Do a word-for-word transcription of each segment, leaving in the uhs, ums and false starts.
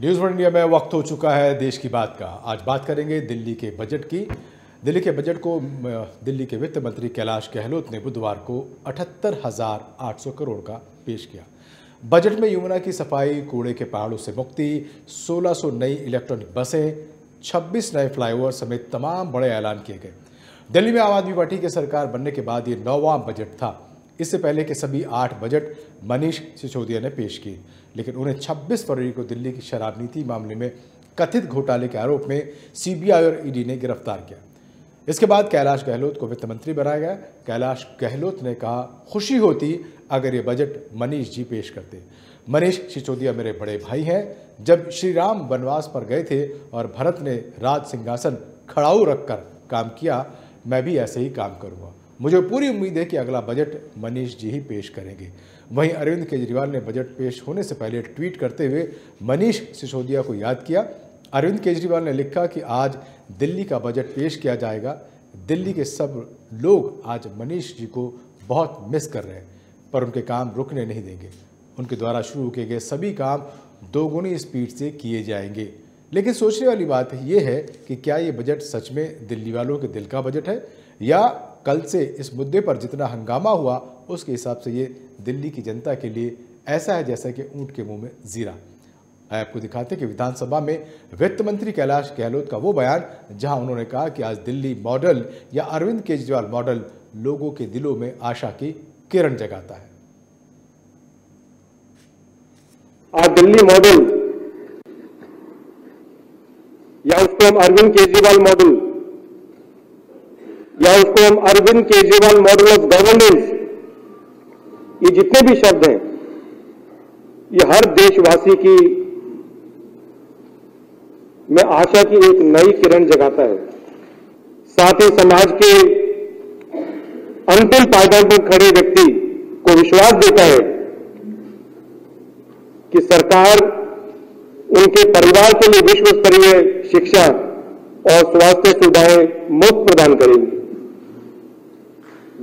News one India में वक्त हो चुका है देश की बात का। आज बात करेंगे दिल्ली के बजट की। दिल्ली के बजट को दिल्ली के वित्त मंत्री कैलाश गहलोत ने बुधवार को अठहत्तर हज़ार आठ सौ करोड़ का पेश किया। बजट में यमुना की सफाई, कूड़े के पहाड़ों से मुक्ति, सोलह सौ नई इलेक्ट्रॉनिक बसें, छब्बीस नए फ्लाईओवर समेत तमाम बड़े ऐलान किए गए। दिल्ली में आम आदमी पार्टी की सरकार बनने के बाद ये नौवां बजट था। इससे पहले के सभी आठ बजट मनीष सिसोदिया ने पेश किए, लेकिन उन्हें छब्बीस फरवरी को दिल्ली की शराब नीति मामले में कथित घोटाले के आरोप में सीबीआई और ईडी ने गिरफ्तार किया। इसके बाद कैलाश गहलोत को वित्त मंत्री बनाया गया। कैलाश गहलोत ने कहा, खुशी होती अगर ये बजट मनीष जी पेश करते। मनीष सिसोदिया मेरे बड़े भाई हैं। जब श्रीराम वनवास पर गए थे और भरत ने राज सिंहासन खड़ाऊ रखकर काम किया, मैं भी ऐसे ही काम करूँगा। मुझे पूरी उम्मीद है कि अगला बजट मनीष जी ही पेश करेंगे। वहीं अरविंद केजरीवाल ने बजट पेश होने से पहले ट्वीट करते हुए मनीष सिसोदिया को याद किया। अरविंद केजरीवाल ने लिखा कि आज दिल्ली का बजट पेश किया जाएगा। दिल्ली के सब लोग आज मनीष जी को बहुत मिस कर रहे हैं, पर उनके काम रुकने नहीं देंगे। उनके द्वारा शुरू किए गए सभी काम दोगुनी स्पीड से किए जाएंगे। लेकिन सोचने वाली बात यह है कि क्या ये बजट सच में दिल्ली वालों के दिल का बजट है, या कल से इस मुद्दे पर जितना हंगामा हुआ उसके हिसाब से ये दिल्ली की जनता के लिए ऐसा है जैसा कि ऊँट के मुँह में जीरा। आपको दिखाते हैं कि विधानसभा में वित्त मंत्री कैलाश गहलोत का वो बयान जहां उन्होंने कहा कि आज दिल्ली मॉडल या अरविंद केजरीवाल मॉडल लोगों के दिलों में आशा की किरण जगाता है। आज दिल्ली मॉडल या उसको हम अरविंद केजरीवाल मॉडल या उसको हम Arvind Kejriwal model of governance, ये जितने भी शब्द हैं, ये हर देशवासी की मैं आशा की एक नई किरण जगाता है। साथ ही समाज के अंतिम पायदान पर खड़े व्यक्ति को विश्वास देता है कि सरकार उनके परिवार के लिए विश्व स्तरीय शिक्षा और स्वास्थ्य सुविधाएं मुफ्त प्रदान करेगी।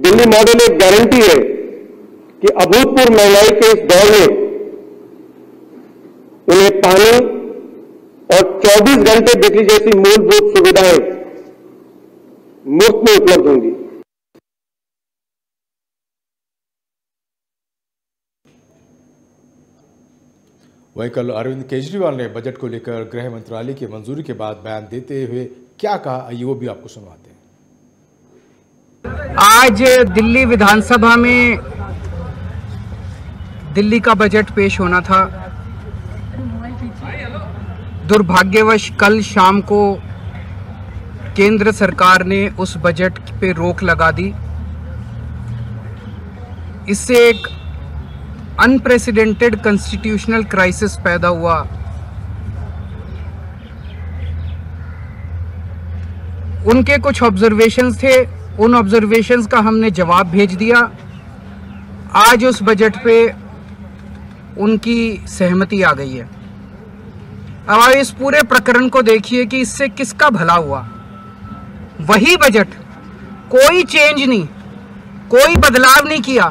दिल्ली मॉडल एक गारंटी है कि अभूतपूर्व महंगाई के इस दौर में उन्हें पानी और चौबीस घंटे बिजली जैसी मूलभूत सुविधाएं मुफ्त में उपलब्ध होंगी। वहीं कल अरविंद केजरीवाल ने बजट को लेकर गृह मंत्रालय की मंजूरी के बाद बयान देते हुए क्या कहा, ये वो भी आपको सुनवाते हैं। आज दिल्ली विधानसभा में दिल्ली का बजट पेश होना था। दुर्भाग्यवश कल शाम को केंद्र सरकार ने उस बजट पे रोक लगा दी। इससे एक अनप्रेसिडेंटेड कॉन्स्टिट्यूशनल क्राइसिस पैदा हुआ। उनके कुछ ऑब्जर्वेशंस थे, उन ऑब्जर्वेशंस का हमने जवाब भेज दिया। आज उस बजट पे उनकी सहमति आ गई है। अब आप इस पूरे प्रकरण को देखिए कि इससे किसका भला हुआ। वही बजट, कोई चेंज नहीं, कोई बदलाव नहीं किया,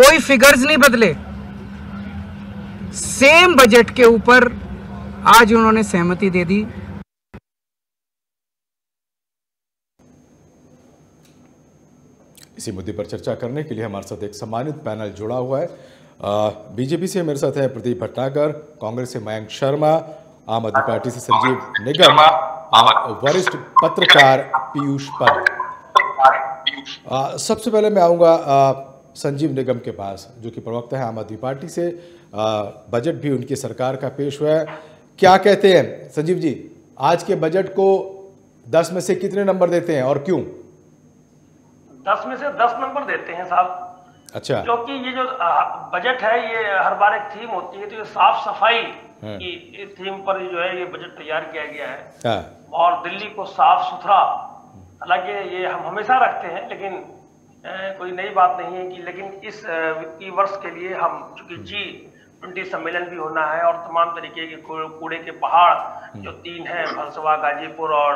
कोई फिगर्स नहीं बदले। सेम बजट के ऊपर आज उन्होंने सहमति दे दी। इसी मुद्दे पर चर्चा करने के लिए हमारे साथ एक सम्मानित पैनल जुड़ा हुआ है। बीजेपी से मेरे साथ है प्रदीप भटनागर, कांग्रेस से मयंक शर्मा, आम आदमी पार्टी से संजीव निगम और वरिष्ठ पत्रकार पीयूष पाल। सबसे पहले मैं आऊँगा संजीव निगम के पास, जो कि प्रवक्ता है आम आदमी पार्टी से। आ, बजट भी उनकी सरकार का पेश हुआ है, क्या कहते हैं संजीव जी, आज के बजट को दस में से कितने नंबर देते हैं और क्यों? दस में से दस नंबर देते हैं साहब। अच्छा, क्योंकि ये जो बजट है, ये हर बार एक थीम होती है, तो ये साफ सफाई की थीम पर जो है ये बजट तैयार किया गया है। और दिल्ली को साफ सुथरा, हालांकि ये हम हमेशा रखते हैं, लेकिन ए, कोई नई बात नहीं है कि, लेकिन इस वित्तीय वर्ष के लिए हम, चूंकि जी बीस सम्मेलन भी होना है और तमाम तरीके के कूड़े के पहाड़ जो तीन है, फलसवा, गाजीपुर और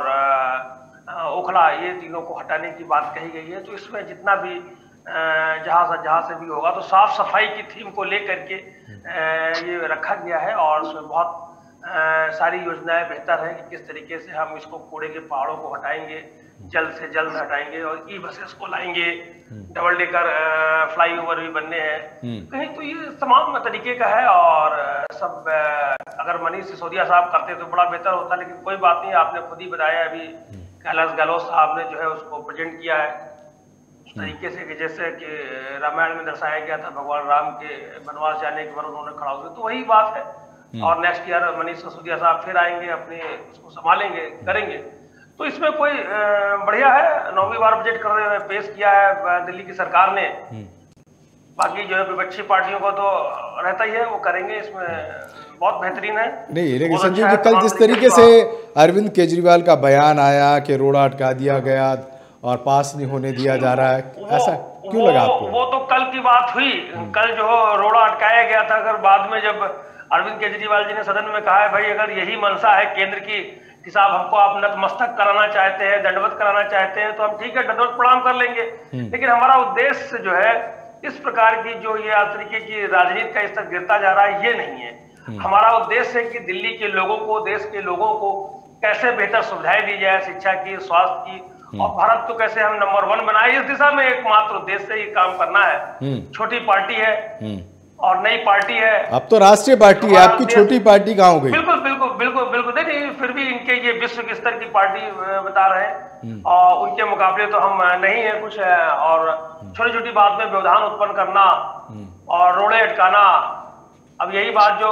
ओखला, ये तीनों को हटाने की बात कही गई है। तो इसमें जितना भी जहाँ से जहाँ से भी होगा, तो साफ सफाई की थीम को लेकर के ये रखा गया है और उसमें बहुत आ, सारी योजनाएं बेहतर हैं कि किस तरीके से हम इसको कूड़े के पहाड़ों को हटाएंगे, जल्द से जल्द हटाएंगे और ई बसेस को लाएंगे। डबल डेकर फ्लाईओवर भी बनने हैं कहीं, तो ये तमाम तरीके का है। और सब आ, अगर मनीष सिसोदिया साहब करते तो बड़ा बेहतर होता, लेकिन कोई बात नहीं, आपने खुद ही बताया। अभी कैलाश गहलोत साहब ने जो है उसको प्रेजेंट किया है उस तरीके से कि जैसे कि रामायण में दर्शाया गया था, भगवान राम के वनवास जाने के बाद उन्होंने खड़ा हो, तो वही बात है। और नेक्स्ट ईयर मनीष सिसोदिया साहब फिर आएंगे, अपने उसको संभालेंगे, करेंगे। तो इसमें कोई बढ़िया है, नौवीं बार बजट कर रहे हैं, पेश किया है दिल्ली की सरकार ने। बाकी जो है विपक्षी पार्टियों को तो रहता ही है, वो करेंगे, इसमें बहुत बेहतरीन है। नहीं लेकिन संजीव जी, कल जिस तरीके से अरविंद केजरीवाल का बयान आया कि रोड़ा अटका दिया गया और पास नहीं होने दिया जा रहा है, ऐसा क्यों लगा आपको? वो तो कल की बात हुई, कल जो रोड़ा अटकाया गया था। अगर बाद में जब अरविंद केजरीवाल जी ने सदन में कहा है, भाई अगर यही मंशा है केंद्र की कि साहब हमको आप नतमस्तक कराना चाहते हैं, दंडवत कराना चाहते हैं, तो हम ठीक है दंडवत प्रणाम कर लेंगे, लेकिन हमारा उद्देश्य जो है इस प्रकार की जो ये तरीके की राजनीति का स्तर गिरता जा रहा है ये नहीं है। हमारा उद्देश्य है कि दिल्ली के लोगों को, देश के लोगों को कैसे बेहतर सुविधाएं दी जाए, शिक्षा की, स्वास्थ्य की, और भारत को कैसे हम नंबर वन बनाए, इस दिशा में एकमात्र उद्देश्य से ये काम करना है। छोटी पार्टी है और नई पार्टी है, अब तो राष्ट्रीय पार्टी है, आपकी छोटी पार्टी कहाँ हो गई? बिल्कुल बिल्कुल बिल्कुल बिल्कुल नहीं, फिर भी इनके ये विश्व के स्तर की पार्टी बता रहे हैं और उनके मुकाबले तो हम नहीं है कुछ है। और छोटी छोटी बात में व्यवधान उत्पन्न करना और रोड़े अटकाना, अब यही बात जो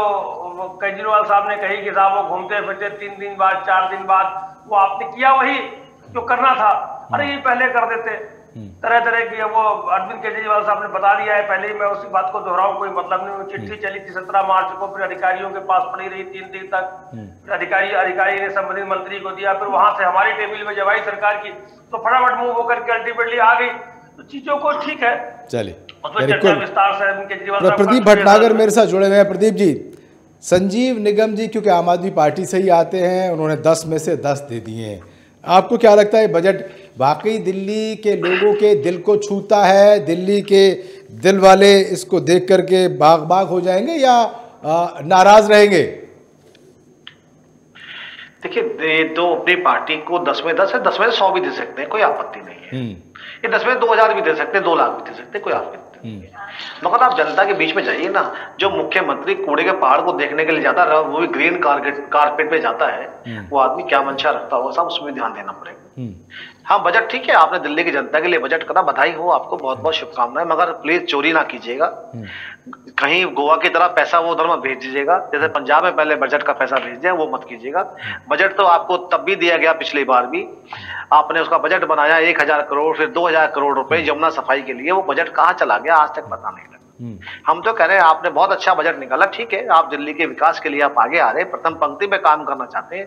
केजरीवाल साहब ने कही कि साहब वो घूमते फिरते तीन दिन बाद चार दिन बाद, वो आपने किया वही जो करना था, अरे ये पहले कर देते। तरह तरह की वो अरविंद केजरीवाल साहब ने बता दिया है, पहले ही मैं उसी बात को दोहराऊं, कोई मतलब नहीं। चिट्ठी चली थी सत्रह मार्च को, फिर अधिकारियों के पास पड़ी रही तीन दिन तक, अधिकारी अधिकारी ने संबंधित मंत्री को दिया, फिर वहां से हमारी टेबल में जब आई सरकार की तो फटाफट मूव होकर के अल्टीमेटली आ गई। तो चीजों को ठीक है, चलिए विस्तार से अरविंद केजरीवाल। प्रदीप भटनागर मेरे साथ जुड़े हुए हैं। प्रदीप जी, संजीव निगम जी क्योंकि आम आदमी पार्टी से ही आते हैं, उन्होंने दस में से दस दे दिए हैं, आपको क्या लगता है बजट वाकई दिल्ली के लोगों के दिल को छूता है? दिल्ली के दिल वाले इसको देख करके बाग बाग हो जाएंगे या नाराज रहेंगे? देखिए, तो अपनी पार्टी को दस में दस है, दस में सौ भी दे सकते हैं, कोई आपत्ति नहीं है। ये दस में दो हजार भी दे सकते हैं, दो लाख भी दे सकते हैं, कोई आपत्ति नहीं है। मगर आप जनता के बीच में जाइए ना। जो मुख्यमंत्री कूड़े के पहाड़ को देखने के लिए जाता है, वो भी ग्रीन कारपेट पे जाता है, वो आदमी क्या मंशा रखता होगा साहब, उसमें ध्यान देना पड़ेगा। हाँ, बजट ठीक है, आपने दिल्ली की जनता के लिए बजट करा, बधाई हो आपको, बहुत बहुत शुभकामनाएं, मगर प्लीज चोरी ना कीजिएगा। कहीं गोवा की तरह पैसा वो उधर में भेज दीजिएगा, जैसे पंजाब में पहले बजट का पैसा भेज दिया, वो मत कीजिएगा। बजट तो आपको तब भी दिया गया, पिछली बार भी आपने उसका बजट बनाया एक हजार करोड़ फिर दो हजार करोड़ रुपए यमुना सफाई के लिए, वो बजट कहाँ चला गया आज तक पता नहीं लगा। हम तो कह रहे हैं आपने बहुत अच्छा बजट निकाला, ठीक है आप दिल्ली के विकास के लिए आप आगे आ रहे हैं, प्रथम पंक्ति में काम करना चाहते हैं,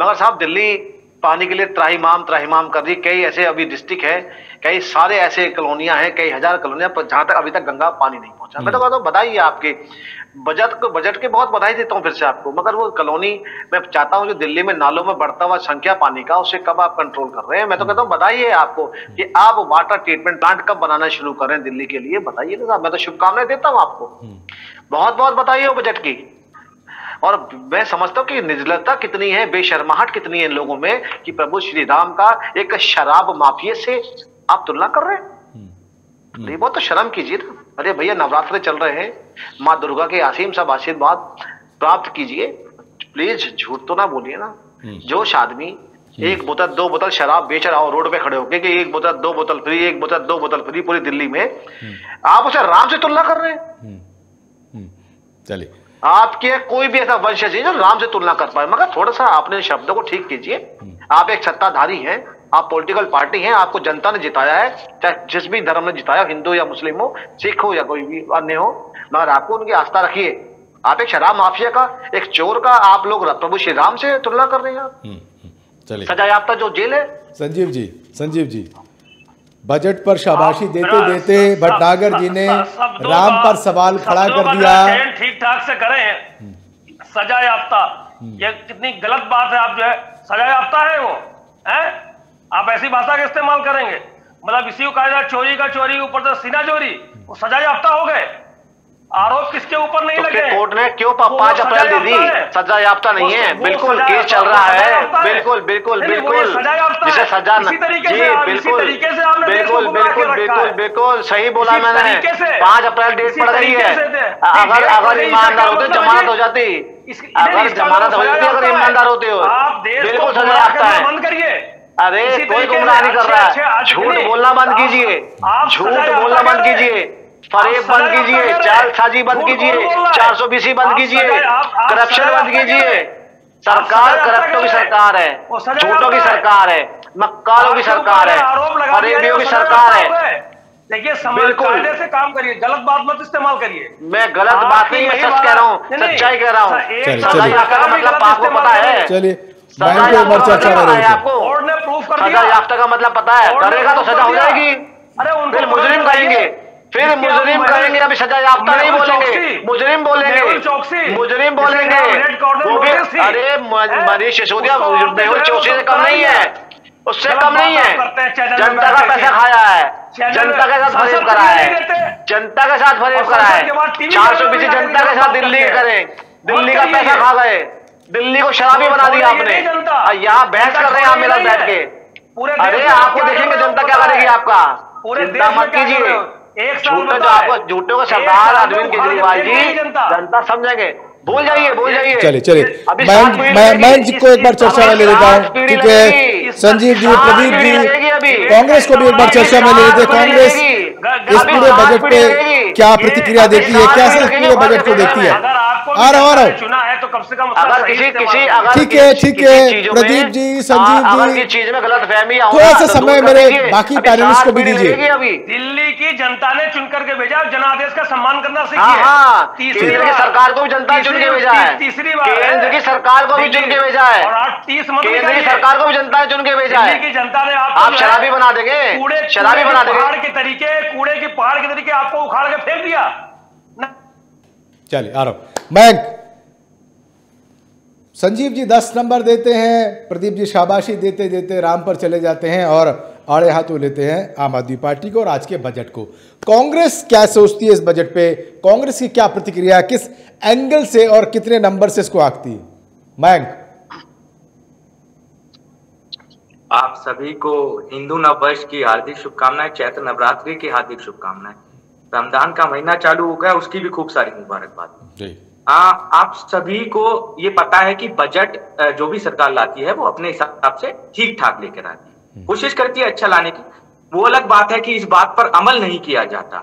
मगर साहब दिल्ली पानी के लिए त्राहिमाम त्राहिमाम कर दी। कई ऐसे अभी डिस्ट्रिक्ट है, कई सारे ऐसे कॉलोनियां हैं, कई हजार कॉलोनियां जहां तक अभी तक गंगा पानी नहीं पहुंचा। मैं तो कहता हूँ बधाई आपके बजट को, बजट के बहुत बधाई देता हूँ फिर से आपको, मगर वो कॉलोनी मैं चाहता हूँ जो दिल्ली में नालों में बढ़ता हुआ संख्या पानी का, उसे कब आप कंट्रोल कर रहे हैं? मैं तो कहता हूँ बधाई है आपको कि आप वाटर ट्रीटमेंट प्लांट कब बनाना शुरू कर रहे हैं दिल्ली के लिए, बताइए ना साहब। मैं तो शुभकामनाएं देता हूँ आपको, बहुत बहुत बधाई हो बजट की। और मैं समझता हूँ कि निजलता कितनी है, बेशर्माहट कितनी है लोगों में कि प्रभु श्री राम का एक शराब माफिया से आप तुलना कर रहे हैं। नहीं, बहुत तो शर्म कीजिए ना। अरे भैया, नवरात्र चल रहे हैं, माँ दुर्गा के आसीम सब आशीर्वाद प्राप्त कीजिए, प्लीज झूठ तो ना बोलिए ना। जोश आदमी एक बोतल दो बोतल शराब बेच रहा हो रोड पे खड़े होके कि एक बोतल दो बोतल फ्री, एक बोतल दो बोतल फ्री पूरी दिल्ली में, आप उसे राम से तुलना कर रहे हैं। चलिए, आपके कोई भी ऐसा वंश है जो राम से तुलना कर पाए, मगर थोड़ा सा आपने शब्दों को ठीक कीजिए। आप एक सत्ताधारी हैं, आप पॉलिटिकल पार्टी हैं, आपको जनता ने जिताया है, चाहे जिस भी धर्म ने जिताया, हिंदू या मुस्लिम हो, सिख हो या कोई भी अन्य हो, मगर आपको उनकी आस्था रखिए। आप एक शराब माफिया का, एक चोर का आप लोग प्रभु श्री राम से तुलना कर रहे हैं। चलिए, सजायाफ्ता जो जेल है। संजीव जी, संजीव जी, बजट पर शाबाशी देते देते भटनागर जी ने राम पर सवाल खड़ा कर दिया। ठीक ठाक से करें, सजा याफ्ता, ये कितनी गलत बात है। आप जो है सजा याफ्ता है वो है, आप ऐसी भाषा का इस्तेमाल करेंगे, मतलब इसी को कहा जाए चोरी का चोरी, ऊपर से सीना चोरी, वो सजा याफ्ता हो गए। आरोप किसके ऊपर नहीं तो लगे? कोर्ट ने क्यों पाँच अप्रैल दे दी? सजा याफ्ता नहीं है, बिल्कुल केस चल रहा है, बिल्कुल बिल्कुल बिल्कुल जिसे सजा जी बिल्कुल बिल्कुल बिल्कुल बिल्कुल बिल्कुल सही बोला मैंने। पाँच अप्रैल डेट पड़ गई है, अगर अगर ईमानदार होते जमानत हो जाती, अगर जमानत हो जाती अगर ईमानदार होते हो बिल्कुल सजा याफ्ता है। अरे कोई गुमराह नहीं कर रहा है, झूठ बोलना बंद कीजिए, झूठ बोलना बंद कीजिए, फरेब बंद कीजिए, जालसाजी बंद कीजिए, चार सौ बीसी बंद कीजिए, करप्शन बंद कीजिए। सरकार करप्टों की सरकार है, झूठों की सरकार है, मक्कारों की सरकार है, फरेबियों की सरकार है। देखिए बिल्कुल से काम करिए, गलत बात मत इस्तेमाल करिए। मैं गलत बात नहीं, मैं सच कह रहा हूँ, सच्चाई कह रहा हूँ। मतलब आपको पता है, कोर्ट ने प्रूफ कर दिया, याफ्ता का मतलब पता है, करेगा तो सजा हो जाएगी। अरे उनको मुजरिम कहेंगे, फिर मुजरिम करेंगे, अभी सजा याफ्ता नहीं बोलेंगे, मुजरिम बोलेंगे, मुजरिम बोलेंगे। अरे मनीष सिसोदिया मेहुल चौकसी से कम नहीं है, उससे कम नहीं है। जनता का पैसा खाया है, जनता के साथ फरेब करा है, जनता के साथ फरेब करा है, चार सौ बीस जनता के साथ दिल्ली करें, दिल्ली का पैसा खा गए, दिल्ली को शराबी बना दिया आपने। यहाँ बहस कर रहे हैं आप मेरा बैठ के। अरे आपको देखेंगे जनता क्या करेगी आपका, चिंता मत कीजिए। झूठे जो आपको झूठों का सरदार अरविंद केजरीवाल जी, जनता समझेंगे। बोल जाइए बोल जाइए। चलिए चलिए मैं मैं मंच को एक बार चर्चा में ले लेता हूँ, ठीक है। संजीव जी, प्रदीप जी, कांग्रेस को भी एक बार चर्चा में ले लेते हैं। कांग्रेस इस पूरे बजट पे क्या प्रतिक्रिया देती है, कैसे इस पूरे बजट को देखती है? आ रहा आ रहा चुना है तो कम से कम अगर किसी किसी ठीक है ठीक है प्रदीप जी, संजीव जी, चीज में गलत फहमी, थोड़ा सा समय मेरे बाकी पैनलिस्ट को भी दीजिए। दिल्ली की जनता ने चुन करके भेजा, जनादेश का सम्मान करना सीखिए। तीसरी बार सरकार को भी जनता चुन के भेजा है, तीसरी बार केंद्र की सरकार को भी चुन के भेजा है, केंद्र की सरकार को भी जनता ने चुन के भेजा है। दिल्ली की जनता ने आप शराबी बना देंगे, शराबी बना देंगे, पहाड़ के तरीके, कूड़े के पहाड़ के तरीके आपको उखाड़ के फेंक दिया। चलिए आ रहा मैं संजीव जी दस नंबर देते हैं, प्रदीप जी शाबाशी देते देते राम पर चले जाते हैं और आड़े हाथों लेते हैं आम आदमी पार्टी को और आज के बजट को। कांग्रेस क्या सोचती है इस बजट पे, कांग्रेस की क्या प्रतिक्रिया, किस एंगल से और कितने नंबर से इसको आंकती है? मयंक, आप सभी को हिंदू नववर्ष की हार्दिक शुभकामनाएं, चैत्र नवरात्रि की हार्दिक शुभकामनाएं। रमजान का महीना चालू हो गया, उसकी भी खूब सारी मुबारकबाद। आप सभी को ये पता है कि बजट जो भी सरकार लाती है वो अपने हिसाब से ठीक ठाक लेकर आती है, कोशिश करती है अच्छा लाने की। वो अलग बात है कि इस बात पर अमल नहीं किया जाता।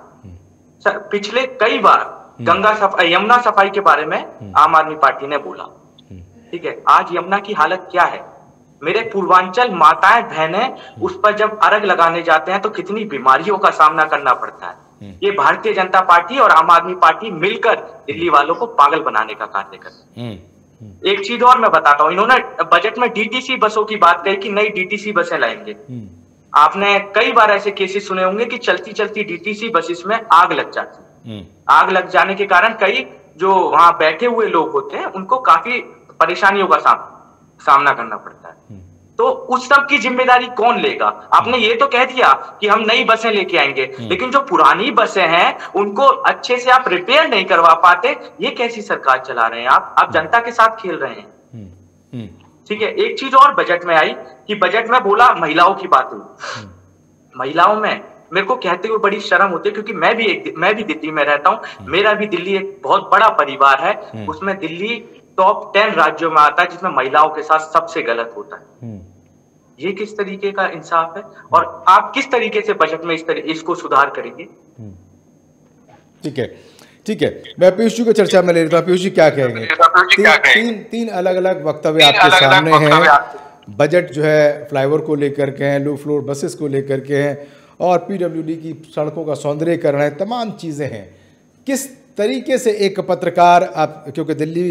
सर, पिछले कई बार गंगा सफाई, यमुना सफाई के बारे में आम आदमी पार्टी ने बोला, ठीक है। आज यमुना की हालत क्या है, मेरे पूर्वांचल माताएं बहनें उस पर जब अर्घ लगाने जाते हैं तो कितनी बीमारियों का सामना करना पड़ता है। ये भारतीय जनता पार्टी और आम आदमी पार्टी मिलकर दिल्ली वालों को पागल बनाने का कार्य करती है। एक चीज और मैं बताता हूँ, इन्होंने बजट में डीटीसी बसों की बात कही कि नई डीटीसी बसें लाएंगे। आपने कई बार ऐसे केसेस सुने होंगे कि चलती चलती डीटीसी बसेस में आग लग जाती है। आग लग जाने के कारण कई जो वहां बैठे हुए लोग होते हैं उनको काफी परेशानियों का सामना करना पड़ता है। तो उस सब की जिम्मेदारी कौन लेगा? आपने ये तो कह दिया कि हम नई बसें लेके आएंगे, लेकिन जो पुरानी बसें हैं उनको अच्छे से आप रिपेयर नहीं करवा पाते। ये कैसी सरकार चला रहे हैं आप आप जनता के साथ खेल रहे हैं, ठीक है। एक चीज और बजट में आई कि बजट में बोला महिलाओं की बात हुई। महिलाओं में मेरे को कहते हुए बड़ी शर्म होती है, क्योंकि मैं भी एक मैं भी दिल्ली में रहता हूँ, मेरा भी दिल्ली एक बहुत बड़ा परिवार है, उसमें दिल्ली टॉप टेन राज्यों में आता है जिसमें महिलाओं के साथ सबसे गलत होता है। ये किस तरीके का इंसाफ है और आप किस तरीके से बजट में इस तरीके इसको सुधार करेंगे? ठीक है ठीक है मैं पीयूष जी को चर्चा में ले रहा हूँ। पीयूष जी क्या कहेंगे? तीन, तीन तीन अलग अलग वक्तव्य आपके सामने हैं। बजट जो है फ्लाईओवर को लेकर के हैं, लो फ्लोर बसेस को लेकर के हैं और पीडब्ल्यूडी की सड़कों का सौंदर्यीकरण है, तमाम चीजें हैं। किस तरीके से एक पत्रकार, आप क्योंकि दिल्ली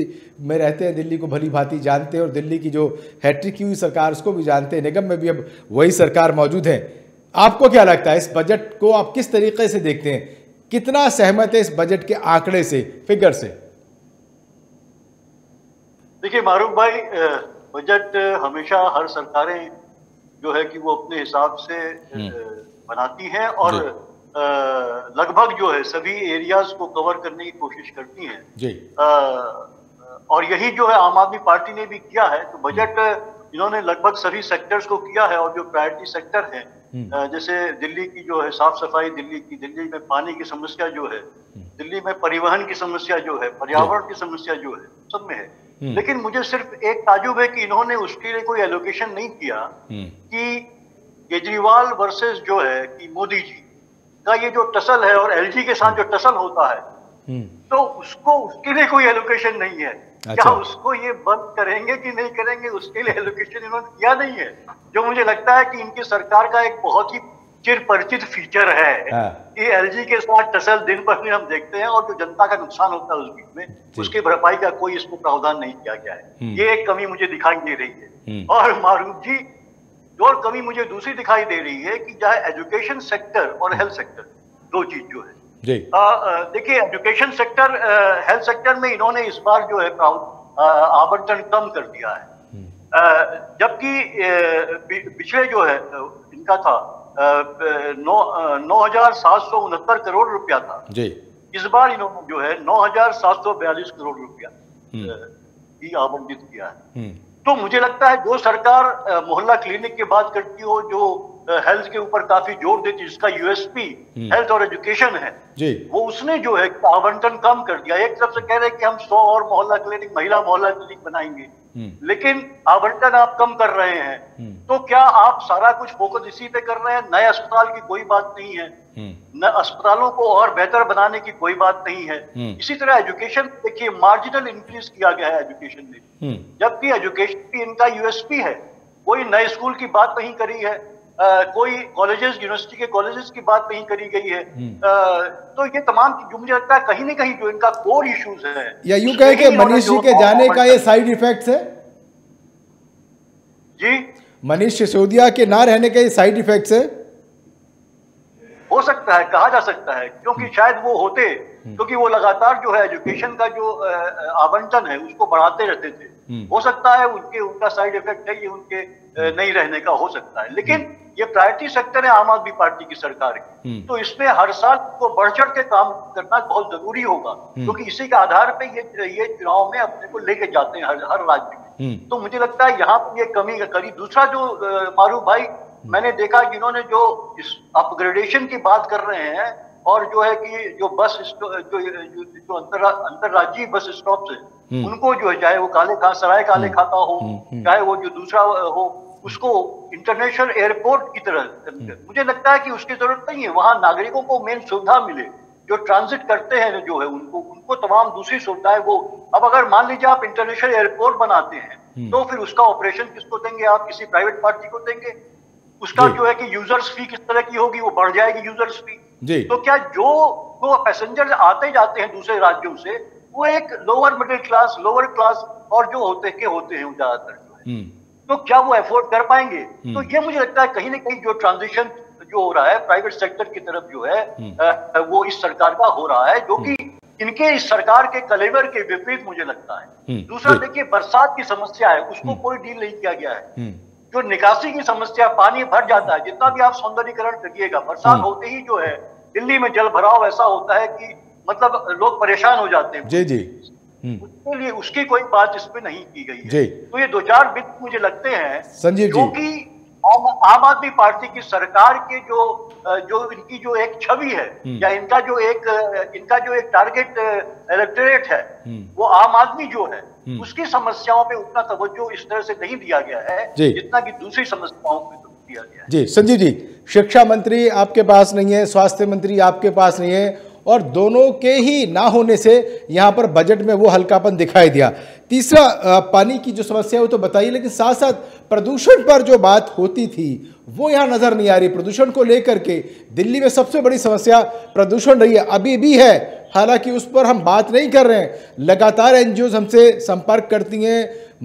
में रहते हैं, दिल्ली को भली भांति जानते हैं और दिल्ली की जो हैट्रिक की हुई सरकार उसको भी जानते हैं, निगम में भी अब वही सरकार मौजूद है। आपको क्या लगता है इस बजट को आप किस तरीके से देखते हैं, कितना सहमत है इस बजट के आंकड़े से, फिगर से? देखिए मारूफ भाई, बजट हमेशा हर सरकारें जो है कि वो अपने हिसाब से बनाती हैं और लगभग जो है सभी एरियाज को कवर करने की कोशिश करती है जी। आ, और यही जो है आम आदमी पार्टी ने भी किया है। तो बजट इन्होंने लगभग सभी सेक्टर्स को किया है और जो प्रायोरिटी सेक्टर है जैसे दिल्ली की जो है साफ सफाई, दिल्ली की दिल्ली में पानी की समस्या जो है, दिल्ली में परिवहन की समस्या जो है, पर्यावरण की समस्या जो है, सब में है। लेकिन मुझे सिर्फ एक ताजुब है कि इन्होंने उसके लिए कोई एलोकेशन नहीं किया कि केजरीवाल वर्सेस जो है कि मोदी जी का ये जो टसल है और एलजी के साथ जो टसल होता है तो उसको उसके लिए कोई एलोकेशन नहीं है। अच्छा। क्या उसको ये बंद करेंगे कि नहीं करेंगे उसके लिए एलोकेशन इन्होंने किया नहीं है, जो मुझे लगता है कि इनकी सरकार का एक बहुत ही चिरपरिचित फीचर है कि एलजी के साथ टसल दिन पर दिन हम देखते हैं और जो जनता का नुकसान होता है उस बीच में उसकी भरपाई का कोई इसको प्रावधान नहीं किया गया है। ये एक कमी मुझे दिखाई दे रही है। और मारूफ जी और कमी मुझे दूसरी दिखाई दे रही है कि चाहे एजुकेशन सेक्टर और हेल्थ सेक्टर दो चीज जो है देखिए एजुकेशन सेक्टर हेल्थ सेक्टर में इन्होंने इस बार जो है आवंटन कम कर दिया है, जबकि पिछले जो है इनका था नौ नौ हजार सात सौ उनहत्तर करोड़ रुपया था जी। इस बार इन्होंने जो है नौ हजार सात सौ बयालीस करोड़ रुपया ही आवंटित किया है। तो मुझे लगता है जो सरकार मोहल्ला क्लिनिक की बात करती हो, जो हेल्थ के ऊपर काफी जोर देती, जिसका यूएसपी हेल्थ और एजुकेशन है जी, वो उसने जो है आवंटन कम कर दिया। एक तरफ से कह रहे हैं कि हम सौ और मोहल्ला क्लिनिक, महिला मोहल्ला क्लिनिक बनाएंगे, लेकिन आवंटन आप कम कर रहे हैं। तो क्या आप सारा कुछ फोकस इसी पे कर रहे हैं? नए अस्पताल की कोई बात नहीं है, न अस्पतालों को और बेहतर बनाने की कोई बात नहीं है। इसी तरह एजुकेशन देखिए मार्जिनल इंक्रीज किया गया है एजुकेशन में, जबकि एजुकेशन भी इनका यूएसपी है। कोई नए स्कूल की बात नहीं करी है, Uh, कोई कॉलेजेस यूनिवर्सिटी के कॉलेजेस की बात नहीं करी गई है। uh, तो ये तमाम जो मुझे लगता है कहीं ना कहीं जो इनका कोर इश्यूज है या यूं कहे कि मनीष जी के जाने का ये साइड इफेक्ट्स है जी, मनीष सिसोदिया के ना रहने के ये साइड इफेक्ट्स है, हो सकता है, कहा जा सकता है, क्योंकि शायद वो होते, क्योंकि वो लगातार जो है एजुकेशन का जो आवंटन है उसको बढ़ाते रहते थे। हो सकता है उनके उनका साइड इफेक्ट है ये उनके नहीं रहने का, हो सकता है। लेकिन ये प्रायोरिटी सेक्टर है आम आदमी पार्टी की सरकार की, तो इसमें हर साल को बढ़ चढ़ के काम करना बहुत जरूरी होगा, क्योंकि इसी के आधार पे ये ये चुनाव में अपने को लेके जाते हैं हर हर राज्य में। तो मुझे लगता है यहाँ पर ये कमी करी। दूसरा जो मारूफ भाई मैंने देखा कि इन्होंने जो इस अपग्रेडेशन की बात कर रहे हैं और जो है कि जो बस जो, जो, जो अंतर अंतरराज्यीय बस स्टॉप से उनको जो है, चाहे वो काले खा सराय काले खाता हो, चाहे वो जो दूसरा हो, उसको इंटरनेशनल एयरपोर्ट की तरह, मुझे लगता है कि उसकी जरूरत नहीं है। वहां नागरिकों को मेन सुविधा मिले, जो ट्रांजिट करते हैं जो है उनको उनको तमाम दूसरी सुविधाएं वो। अब अगर मान लीजिए आप इंटरनेशनल एयरपोर्ट बनाते हैं तो फिर उसका ऑपरेशन किसको देंगे? आप किसी प्राइवेट पार्टी को देंगे? उसका जो है कि यूजर्स फी किस तरह की होगी, वो बढ़ जाएगी यूजर्स फी। तो क्या जो जो पैसेंजर्स आते जाते हैं दूसरे राज्यों से वो एक lower middle class, lower class और जो होते के होते हैं ज्यादातर जो है, तो क्या वो एफोर्ड कर पाएंगे? तो ये मुझे लगता है कहीं ना कहीं जो ट्रांजिशन जो हो रहा है प्राइवेट सेक्टर की तरफ जो है वो इस सरकार का हो रहा है, जो कि इनके इस सरकार के कलेवर के विपरीत मुझे लगता है। दूसरा देखिए बरसात की समस्या है, उसको कोई डील नहीं किया गया है। जो निकासी की समस्या, पानी भर जाता है, जितना भी आप सौंदर्यीकरण करिएगा, बरसात होते ही जो है दिल्ली में जल भराव ऐसा होता है कि मतलब लोग परेशान हो जाते हैं जी जी। उसके लिए उसकी कोई बात इसमें नहीं की गई है। तो ये दो चार बिंदु मुझे लगते हैं संजीव जी, क्योंकि आम आदमी पार्टी की सरकार के जो जो इनकी जो एक छवि है या इनका जो एक इनका जो एक टारगेट इलेक्टोरेट है वो आम आदमी जो है उसकी समस्याओं पे उतना तवज्जो इस तरह से नहीं दिया गया है जितना कि दूसरी समस्याओं पे तो दिया गया है जी। संजीव जी, शिक्षा मंत्री आपके पास नहीं है, स्वास्थ्य मंत्री आपके पास नहीं है, और दोनों के ही ना होने से यहाँ पर बजट में वो हल्कापन दिखाई दिया। तीसरा पानी की जो समस्या है वो तो बताइए, लेकिन साथ साथ प्रदूषण पर जो बात होती थी वो यहाँ नज़र नहीं आ रही। प्रदूषण को लेकर के दिल्ली में सबसे बड़ी समस्या प्रदूषण रही है, अभी भी है, हालांकि उस पर हम बात नहीं कर रहे हैं। लगातार एनजीओज हमसे संपर्क करती हैं,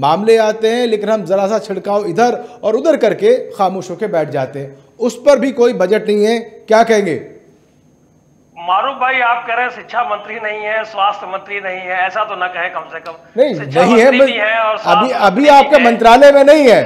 मामले आते हैं, लेकिन हम जरा सा छिड़काव इधर और उधर करके खामोश होकर बैठ जाते हैं। उस पर भी कोई बजट नहीं है, क्या कहेंगे मारूफ भाई? आप कह रहे हैं शिक्षा मंत्री नहीं है, स्वास्थ्य मंत्री नहीं है, ऐसा तो ना कहे कम से कम। नहीं, नहीं है, है और अभी अभी आपके मंत्रालय में नहीं है।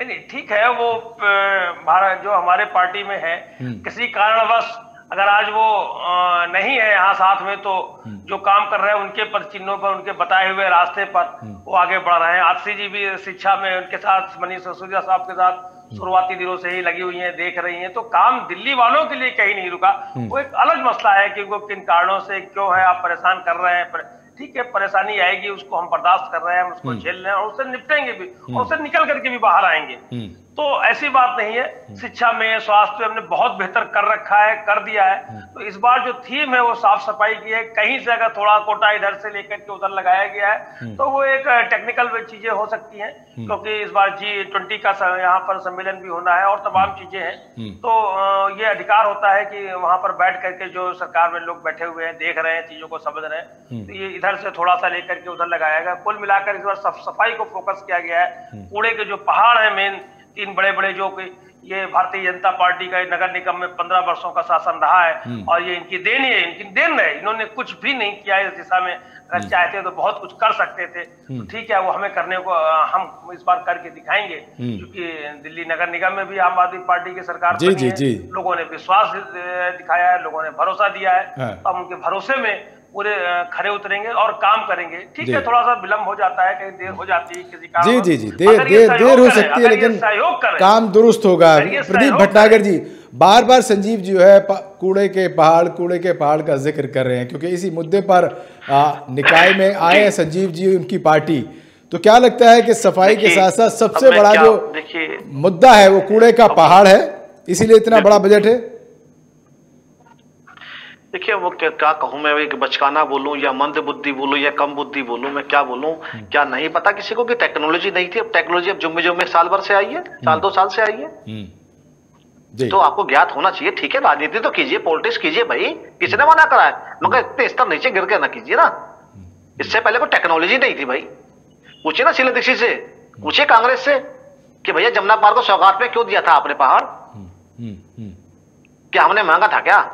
नहीं नहीं ठीक है, वो हमारा जो हमारे पार्टी में है किसी कारणवश अगर आज वो नहीं है यहाँ साथ में, तो जो काम कर रहे हैं उनके पद चिन्हों पर, उनके बताए हुए रास्ते पर वो आगे बढ़ रहे हैं। आपसी जी भी शिक्षा में उनके साथ, मनीष सिसोदिया साहब के साथ शुरुआती दिनों से ही लगी हुई हैं, देख रही हैं। तो काम दिल्ली वालों के लिए कहीं नहीं रुका। वो एक अलग मसला है कि वो किन कारणों से क्यों है, आप परेशान कर रहे हैं, ठीक है परेशानी आएगी, उसको हम बर्दाश्त कर रहे हैं, हम उसको झेल रहे हैं और उससे निपटेंगे भी और उससे निकल करके भी बाहर आएंगे। तो ऐसी बात नहीं है। शिक्षा में, स्वास्थ्य में हमने बहुत बेहतर कर रखा है, कर दिया है। तो इस बार जो थीम है वो साफ सफाई की है। कहीं से अगर थोड़ा कोटा इधर से लेकर के उधर लगाया गया है तो वो एक टेक्निकल चीजें हो सकती हैं, क्योंकि इस बार जी ट्वेंटी का यहाँ पर सम्मेलन भी होना है और तमाम चीजें हैं। तो ये अधिकार होता है कि वहां पर बैठ करके जो सरकार में लोग बैठे हुए हैं, देख रहे हैं, चीजों को समझ रहे हैं, तो ये इधर से थोड़ा सा लेकर के उधर लगाया गया। कुल मिलाकर इस बार साफ सफाई को फोकस किया गया है। कूड़े के जो पहाड़ है, मेन तीन बड़े बड़े जो कि ये भारतीय जनता पार्टी का नगर निगम में पंद्रह वर्षों का शासन रहा है और ये इनकी देन है, इनकी देन है, इन्होंने कुछ भी नहीं किया इस दिशा में। अगर चाहते तो बहुत कुछ कर सकते थे, तो ठीक है वो हमें करने को हम इस बार करके दिखाएंगे, क्योंकि दिल्ली नगर निगम में भी आम आदमी पार्टी की सरकार जी, जी, जी। लोगों ने विश्वास दिखाया है, लोगों ने भरोसा दिया है, हम उनके भरोसे में पूरे खड़े उतरेंगे और काम करेंगे। ठीक है थोड़ा सा विलंब हो जाता है, कहीं देर हो जाती है किसी काम जी जी जी देर देर देर हो सकती है, लेकिन काम दुरुस्त होगा। प्रदीप भटनागर जी बार बार संजीव जी है कूड़े के पहाड़ कूड़े के पहाड़ का जिक्र कर रहे हैं, क्योंकि इसी मुद्दे पर आ, निकाय में आए हैं संजीव जी उनकी पार्टी। तो क्या लगता है कि सफाई के साथ साथ सबसे बड़ा जो मुद्दा है वो कूड़े का पहाड़ है, इसीलिए इतना बड़ा बजट है? देखिए वो क्या कहूं मैं, एक बचकाना बोलूं या मंद बुद्धि बोलूं या कम बुद्धि बोलूं, मैं क्या बोलूं क्या नहीं पता किसी को कि टेक्नोलॉजी नहीं थी। अब टेक्नोलॉजी अब जुम्मे जुम्मे साल भर से आई है, साल दो साल से आई है, तो आपको ज्ञात होना चाहिए। ठीक है राजनीति तो कीजिए, पॉलिटिक्स कीजिए भाई, किसने मना करा है, मगर इतने स्तर नीचे गिर के ना कीजिए ना। इससे पहले कोई टेक्नोलॉजी नहीं थी भाई। पूछिए ना शीला दीक्षित से, पूछिए कांग्रेस से कि भैया जमुना पार को सौगात में क्यों दिया था आपने पहाड़, क्या हमने मांगा था क्या?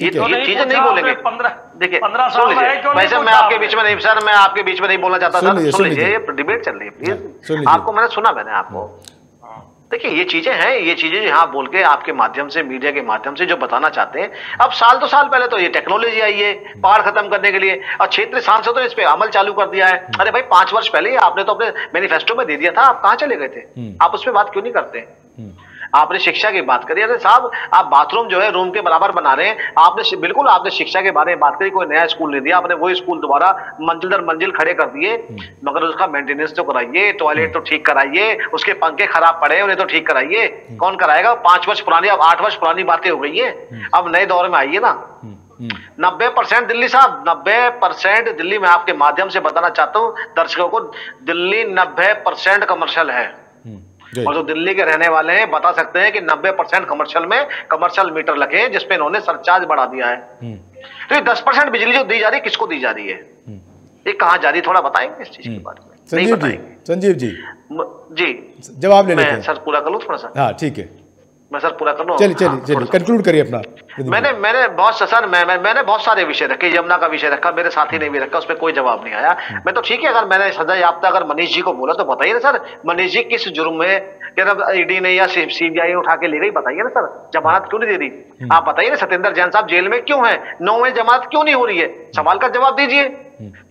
ये तो नहीं, चीजें नहीं बोलेंगे। देखिए वैसे मैं आपके बीच में नहीं, सर मैं आपके बीच में नहीं बोलना चाहता था, सुन लीजिए डिबेट चल रही है प्लीज, आपको मैंने सुना, मैंने आपको देखिए ये चीजें हैं, ये चीजें यहाँ बोल के आपके माध्यम से मीडिया के माध्यम से जो बताना चाहते हैं। अब साल दो साल पहले तो ये टेक्नोलॉजी आई है पहाड़ खत्म करने के लिए, और क्षेत्रीय सांसद तो इस पे अमल चालू कर दिया है। अरे भाई पांच वर्ष पहले आपने तो अपने मैनिफेस्टो में दे दिया था, आप कहाँ चले गए थे, आप उस पर बात क्यों नहीं करते? आपने शिक्षा की बात करी, अरे साहब आप बाथरूम जो है रूम के बराबर बना रहे हैं, आपने बिल्कुल आपने शिक्षा के बारे में बात करी, कोई नया स्कूल नहीं दिया आपने, वो स्कूल दोबारा मंजिल दर मंजिल खड़े कर दिए, मगर उसका मेंटेनेंस तो कराइए, टॉयलेट तो ठीक कराइए, उसके पंखे खराब पड़े उन्हें तो ठीक कराइए, कौन कराएगा? पांच वर्ष पुरानी, अब आठ वर्ष पुरानी बातें हो गई है, अब नए दौर में आइए ना। नब्बे परसेंट दिल्ली साहब नब्बे परसेंट दिल्ली में आपके माध्यम से बताना चाहता हूँ दर्शकों को, दिल्ली नब्बे परसेंट कमर्शियल है, और जो दिल्ली के रहने वाले हैं बता सकते हैं कि नब्बे परसेंट कमर्शियल में कमर्शियल मीटर लगे हैं, जिसपे इन्होंने सरचार्ज बढ़ा दिया है। तो ये दस परसेंट बिजली जो दी जा रही है किसको दी जा रही है, ये कहाँ जा रही है, थोड़ा बताएंगे इस चीज के बारे में? संजीव जी, संजीव जी जी जवाब ले लेते हैं सर, पूरा कर लूं थोड़ा सा? हाँ ठीक है मैं सर पूरा कर लूं, चलिए चलिए कंक्लूड करिए अपना। मैंने मैंने बहुत सर मैं, मैं मैंने बहुत सारे विषय रखे, यमुना का विषय रखा, मेरे साथी ने भी रखा, उसमें कोई जवाब नहीं आया। मैं तो ठीक है अगर मैंने सजा याफ्ता अगर मनीष जी को बोला तो बताइए ना सर मनीष जी किस जुर्म में ईडी ने या सीबीआई उठा के ले गई, बताइए ना सर जमानत क्यों नहीं दे रही? आप बताइए ना सत्येंद्र जैन साहब जेल में क्यों है, नौ में जमानत क्यों नहीं हो रही है? सवाल का जवाब दीजिए,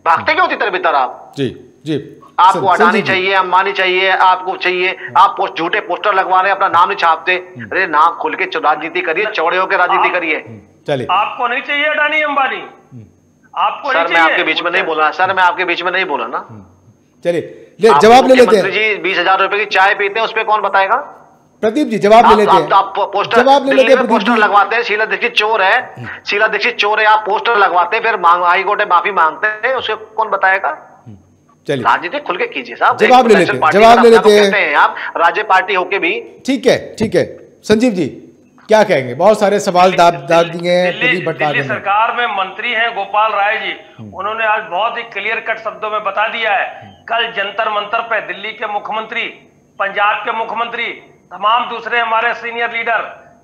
भागते क्यों तितर बितर आप? जी जी आपको अडानी चाहिए, अंबानी चाहिए, आपको चाहिए, आप पोस्ट झूठे पोस्टर लगवा रहे हैं, अपना नाम नहीं छापते। अरे नाम खुल के राजनीति करिए, चौड़े होकर राजनीति करिए। चलिए आपको नहीं चाहिए अडानी अंबानी, आपको सर मैं आपके बीच में नहीं बोला सर मैं आपके बीच में नहीं बोला ना। चलिए जवाब ले लेते हैं जी, बीस हजार रुपए की चाय पीते हैं उसपे कौन बताएगा? प्रदीप जी जवाब ले लेते हैं। आप पोस्टर दिल्ली में पोस्टर लगवाते हैं, शीला दीक्षित चोर है, शीला दीक्षित चोर है, आप पोस्टर लगवाते हैं, फिर हाईकोर्ट में माफी मांगते हैं, उसको कौन बताएगा? राजनीति खुल के कीजिए साहब, जवाब ले लेते हैं, जवाब ले लेते हैं आप राज्य पार्टी होके भी। ठीक है ठीक है संजीव जी क्या कहेंगे? बहुत सारे सवाल दाब दाब दिए हैं। दिल्ली, दिल्ली सरकार में मंत्री हैं गोपाल राय जी, उन्होंने आज बहुत ही क्लियर कट शब्दों में बता दिया है। कल जंतर मंतर पे दिल्ली के मुख्यमंत्री, पंजाब के मुख्यमंत्री, तमाम दूसरे हमारे सीनियर लीडर,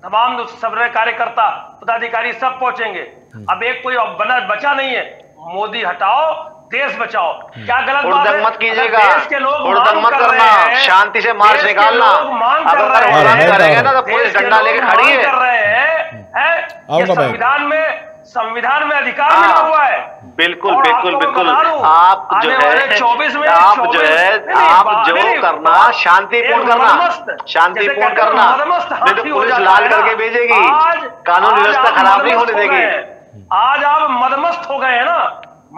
तमाम दूसरे कार्यकर्ता, पदाधिकारी सब पहुंचेंगे। अब एक कोई बना बचा नहीं है, मोदी हटाओ देश बचाओ, क्या गलत बात है? मत कीजिएगा, मत करना, शांति से मार्च निकालना। करेगा ना तो पुलिस डंडा लेके खड़ी है। संविधान में संविधान में अधिकार मिला हुआ है। बिल्कुल बिल्कुल बिल्कुल, आप जो है चौबीस में आप जो है आप जो करना शांतिपूर्ण करना, शांतिपूर्ण करना, नहीं तो पुलिस लाल करके भेजेगी, कानून व्यवस्था खराब नहीं होने देगी। आज आप मदमस्त हो गए हैं ना,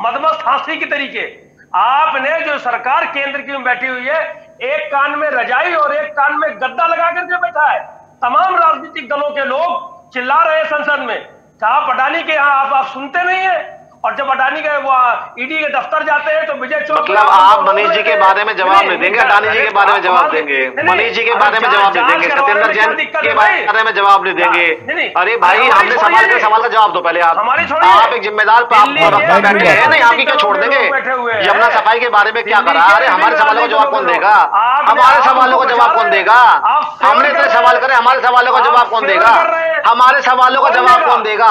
मदमस्त हाथी के तरीके। आपने जो सरकार केंद्र की बैठी हुई है, एक कान में रजाई और एक कान में गद्दा लगा करके बैठा है। तमाम राजनीतिक दलों के लोग चिल्ला रहे हैं संसद में, आप अडानी के यहाँ आप, आप सुनते नहीं है। और जब अडानी का वो ईडी के दफ्तर जाते हैं तो विजय चौक, मतलब आप मनीष जी के बारे में जवाब नहीं देंगे, अडानी जी के बारे में जवाब देंगे, मनीष जी के बारे में जवाब नहीं देंगे, सत्येंद्र जैन के बारे में जवाब नहीं देंगे। अरे भाई, हमने सवाल का सवाल का जवाब दो पहले। आप आप एक जिम्मेदार है नहीं, आपकी क्या छोड़ देंगे? यमुना सफाई के बारे में क्या करा? अरे हमारे सवालों का जवाब कौन देगा? हमारे सवालों का जवाब कौन देगा? हमने इतने सवाल करे, हमारे सवालों का जवाब कौन देगा? हमारे सवालों का जवाब कौन देगा?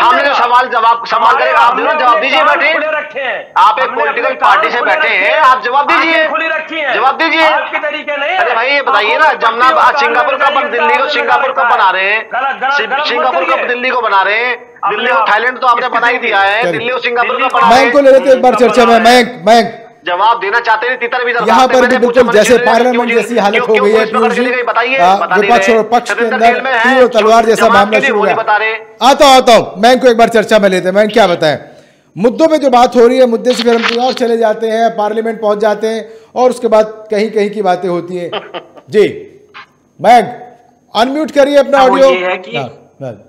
हमने जो सवाल जवाब सवाल करेगा, आप दोनों जवाब दीजिए। बैठे आप एक पॉलिटिकल पार्टी से बैठे हैं, आप जवाब दीजिए, जवाब दीजिए। अरे भाई ये बताइए ना, जमुना सिंगापुर का अपन दिल्ली को सिंगापुर कब बना रहे हैं? सिंगापुर कब दिल्ली को बना रहे हैं? दिल्ली को थाईलैंड तो आपने बना ही दिया है, दिल्ली को सिंगापुर का बना। मैं को ले लेते एक बार चर्चा में, मैं मैं जवाब देना चाहते हैं तीतर भी यहाँ पर भी बिल्कुल जैसे पार्लियामेंट जैसी हालत हो गई है। विपक्ष और पक्ष के अंदर तीर और तलवार जैसा मामला शुरू हुआ। आता हूँ आता हूँ मैं को एक बार चर्चा में लेते हैं। मैं क्या बताएं, मुद्दों पे जो बात हो रही है, मुद्दे से फिर हम कहीं और चले जाते हैं, पार्लियामेंट पहुंच जाते हैं और उसके बाद कहीं कहीं की बातें होती है। जी मैं अनम्यूट करिए अपना ऑडियो।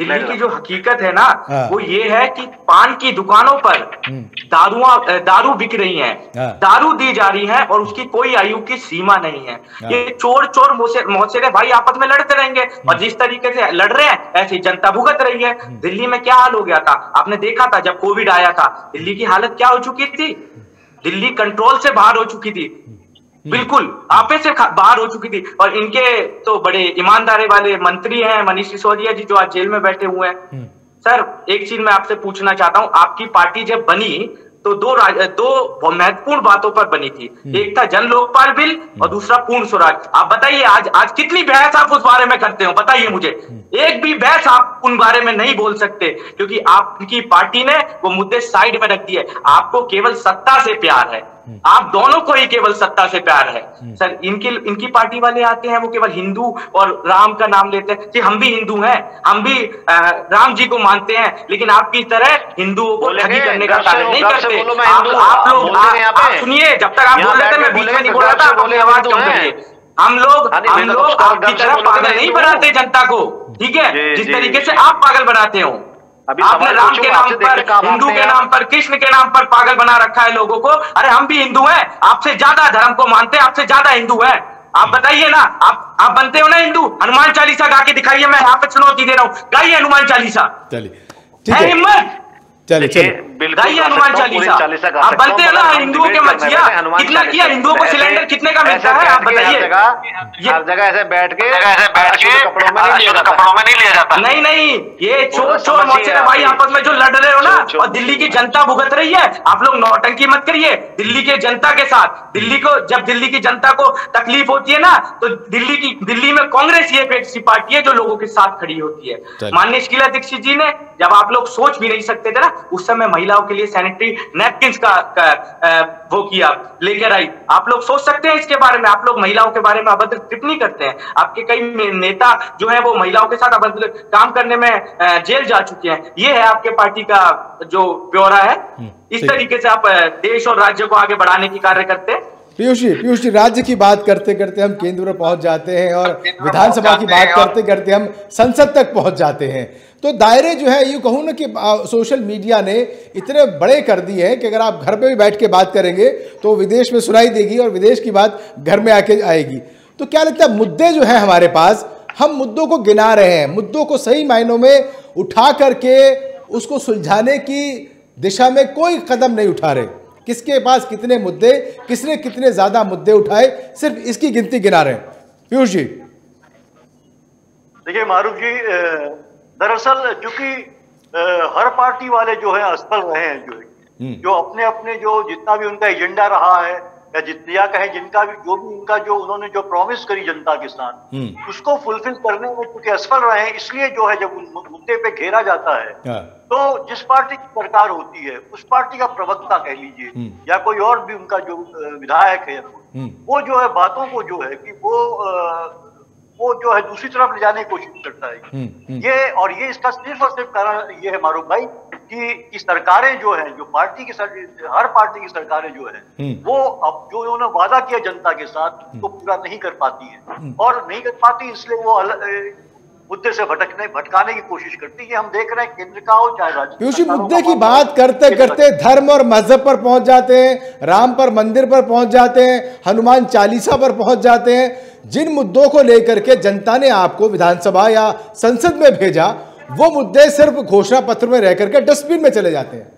दिल्ली की जो हकीकत है ना, वो ये है कि पान की दुकानों पर दारुआ दारू बिक रही है, दारू दी जा रही है और उसकी कोई आयु की सीमा नहीं है। ये चोर चोर मोहसेरे भाई आपस में लड़ते रहेंगे और जिस तरीके से लड़ रहे हैं ऐसी जनता भुगत रही है। दिल्ली में क्या हाल हो गया था, आपने देखा था जब कोविड आया था, दिल्ली की हालत क्या हो चुकी थी। दिल्ली कंट्रोल से बाहर हो चुकी थी, बिल्कुल आपे से बाहर हो चुकी थी। और इनके तो बड़े ईमानदारी वाले मंत्री हैं मनीष सिसोदिया जी, जो आज जेल में बैठे हुए हैं। सर एक चीज मैं आपसे पूछना चाहता हूं, आपकी पार्टी जब बनी तो दो दो महत्वपूर्ण बातों पर बनी थी, एक था जन लोकपाल बिल और दूसरा पूर्ण स्वराज। आप बताइए आज आज कितनी बहस आप उस बारे में करते हो, बताइए मुझे। एक भी बहस आप उन बारे में नहीं बोल सकते क्योंकि आपकी पार्टी ने वो मुद्दे साइड में रख दिए। आपको केवल सत्ता से प्यार है, आप दोनों को ही केवल सत्ता से प्यार है। सर इनके इनकी पार्टी वाले आते हैं, वो केवल हिंदू और राम का नाम लेते हैं कि हम भी हिंदू हैं, हम भी आ, राम जी को मानते हैं, लेकिन आपकी तरह हिंदुओं को ठगी करने का कार्य नहीं करते आप लोग। आप सुनिए, जब तक आप बोल रहे थे मैं बीच में नहीं बोल रहा था, अपनी आवाज कम करिए। हम लोग हम लोग आपकी तरह पागल नहीं बनाते जनता को, ठीक है, जिस तरीके से आप पागल बनाते हो। आपने राम के नाम पर, हिंदू के नाम पर, कृष्ण के नाम पर पागल बना रखा है लोगों को। अरे हम भी हिंदू हैं, आपसे ज्यादा धर्म को मानते हैं, आपसे ज्यादा हिंदू हैं। आप बताइए ना, आप आप बनते हो ना हिंदू? हनुमान चालीसा गा के दिखाइए, मैं यहाँ पे चुनौती दे रहा हूँ, गाइए हनुमान चालीसा। चलिए है हिम्मत, चलिए चलिए गाइए हनुमान चालीसा। आप बनते हैं ना हिंदुओं के मछिया, कितना किया हिंदुओं को सिलेंडर कितने का मिलता है आप बताइए। हर जगह ऐसे बैठ के ऐसे बैठ के कपड़ों में नहीं लिया जाता। नहीं नहीं, ये चोर चोर मोचेरे भाई आपस में जो लड़ रहे हो ना, और दिल्ली की जनता भुगत रही है। आप लोग नौटंकी मत करिए दिल्ली के जनता के साथ। दिल्ली को जब दिल्ली की जनता को तकलीफ होती है ना, तो दिल्ली की दिल्ली में कांग्रेस ये ऐसी पार्टी है जो लोगों के साथ खड़ी होती है। माननीय शीला दीक्षित जी ने, जब आप लोग सोच भी नहीं सकते थे ना, उस समय महिलाओं के लिए सैनिटरी नैपकिन्स का, का आ, वो किया, लेकर आई। आप लोग सोच सकते हैं इसके बारे में? आप लोग महिलाओं के बारे में अभद्र टिप्पणी करते हैं, आपके कई नेता जो है वो महिलाओं के साथ अभद्र काम करने में जेल जा चुके हैं। ये है आपके पार्टी का जो ब्यौरा है। इस तरीके से आप देश और राज्य को आगे बढ़ाने की कार्य करते हैं। पीयूष जी, पीयूष जी, राज्य की बात करते करते हम केंद्र पर पहुंच जाते हैं और विधानसभा की बात करते करते हम संसद तक पहुंच जाते हैं। तो दायरे जो है, यूँ कहूँ ना कि सोशल मीडिया ने इतने बड़े कर दिए हैं कि अगर आप घर पे भी बैठ के बात करेंगे तो विदेश में सुनाई देगी और विदेश की बात घर में आके आएगी। तो क्या लगता है मुद्दे जो है हमारे पास, हम मुद्दों को गिना रहे हैं, मुद्दों को सही मायनों में उठा करके उसको सुलझाने की दिशा में कोई कदम नहीं उठा रहे। किसके पास कितने मुद्दे, किसने कितने ज्यादा मुद्दे उठाए, सिर्फ इसकी गिनती गिना रहे हैं। पीयूष जी देखिए, मारूफ जी दरअसल चूंकि हर पार्टी वाले जो है असफल रहे हैं, जो जो अपने अपने जो जितना भी उनका एजेंडा रहा है या जितना कहें जिनका भी जो भी उनका जो उन्होंने जो प्रॉमिस करी जनता के साथ उसको फुलफिल करने में चूंकि असफल रहे हैं, इसलिए जो है जब मुद्दे पे घेरा जाता है तो जिस पार्टी की सरकार होती है उस पार्टी का प्रवक्ता कह लीजिए या कोई और भी उनका जो विधायक है वो जो है बातों को जो है कि वो वो जो है दूसरी तरफ ले जाने की कोशिश करता है। ये और ये इसका सिर्फ और सिर्फ कारण ये है मारूफ भाई कि, कि सरकारें जो हैं, जो पार्टी की सर, हर पार्टी की सरकारें जो हैं वो अब जो उन्होंने वादा किया जनता के साथ वो पूरा नहीं कर पाती है और नहीं कर पाती, इसलिए वो मुद्दे से भटकने भटकाने की कोशिश करती है। हम देख रहे हैं केंद्र का हो चाहे राज्य का, मुद्दे की बात करते करते धर्म और मजहब पर पहुंच जाते हैं, राम पर मंदिर पर पहुंच जाते हैं, हनुमान चालीसा पर पहुंच जाते हैं। जिन मुद्दों को लेकर के जनता ने आपको विधानसभा या संसद में भेजा वो मुद्दे सिर्फ घोषणा पत्र में रह करके डस्टबिन में चले जाते हैं।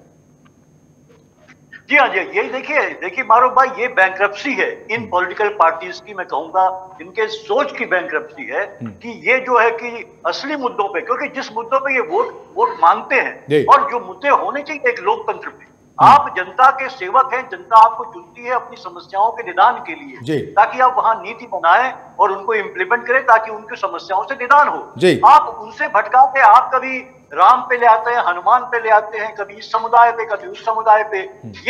जी हाँ जी, यही देखिए देखिए मारो भाई, ये बैंक्रप्सी है इन पॉलिटिकल पार्टीज की, मैं कहूंगा इनके सोच की बैंक्रप्सी है कि ये जो है कि असली मुद्दों पे, क्योंकि जिस मुद्दों पे ये वोट वोट मांगते हैं और जो मुद्दे होने चाहिए एक लोकतंत्र पे, आप जनता के सेवक हैं, जनता आपको चुनती है अपनी समस्याओं के निदान के लिए ताकि आप वहां नीति बनाएं और उनको इम्प्लीमेंट करें ताकि उनकी समस्याओं से निदान हो। आप उनसे भटका के आप कभी राम पे ले आते हैं, हनुमान पे ले आते हैं, कभी इस समुदाय पे कभी उस समुदाय पे,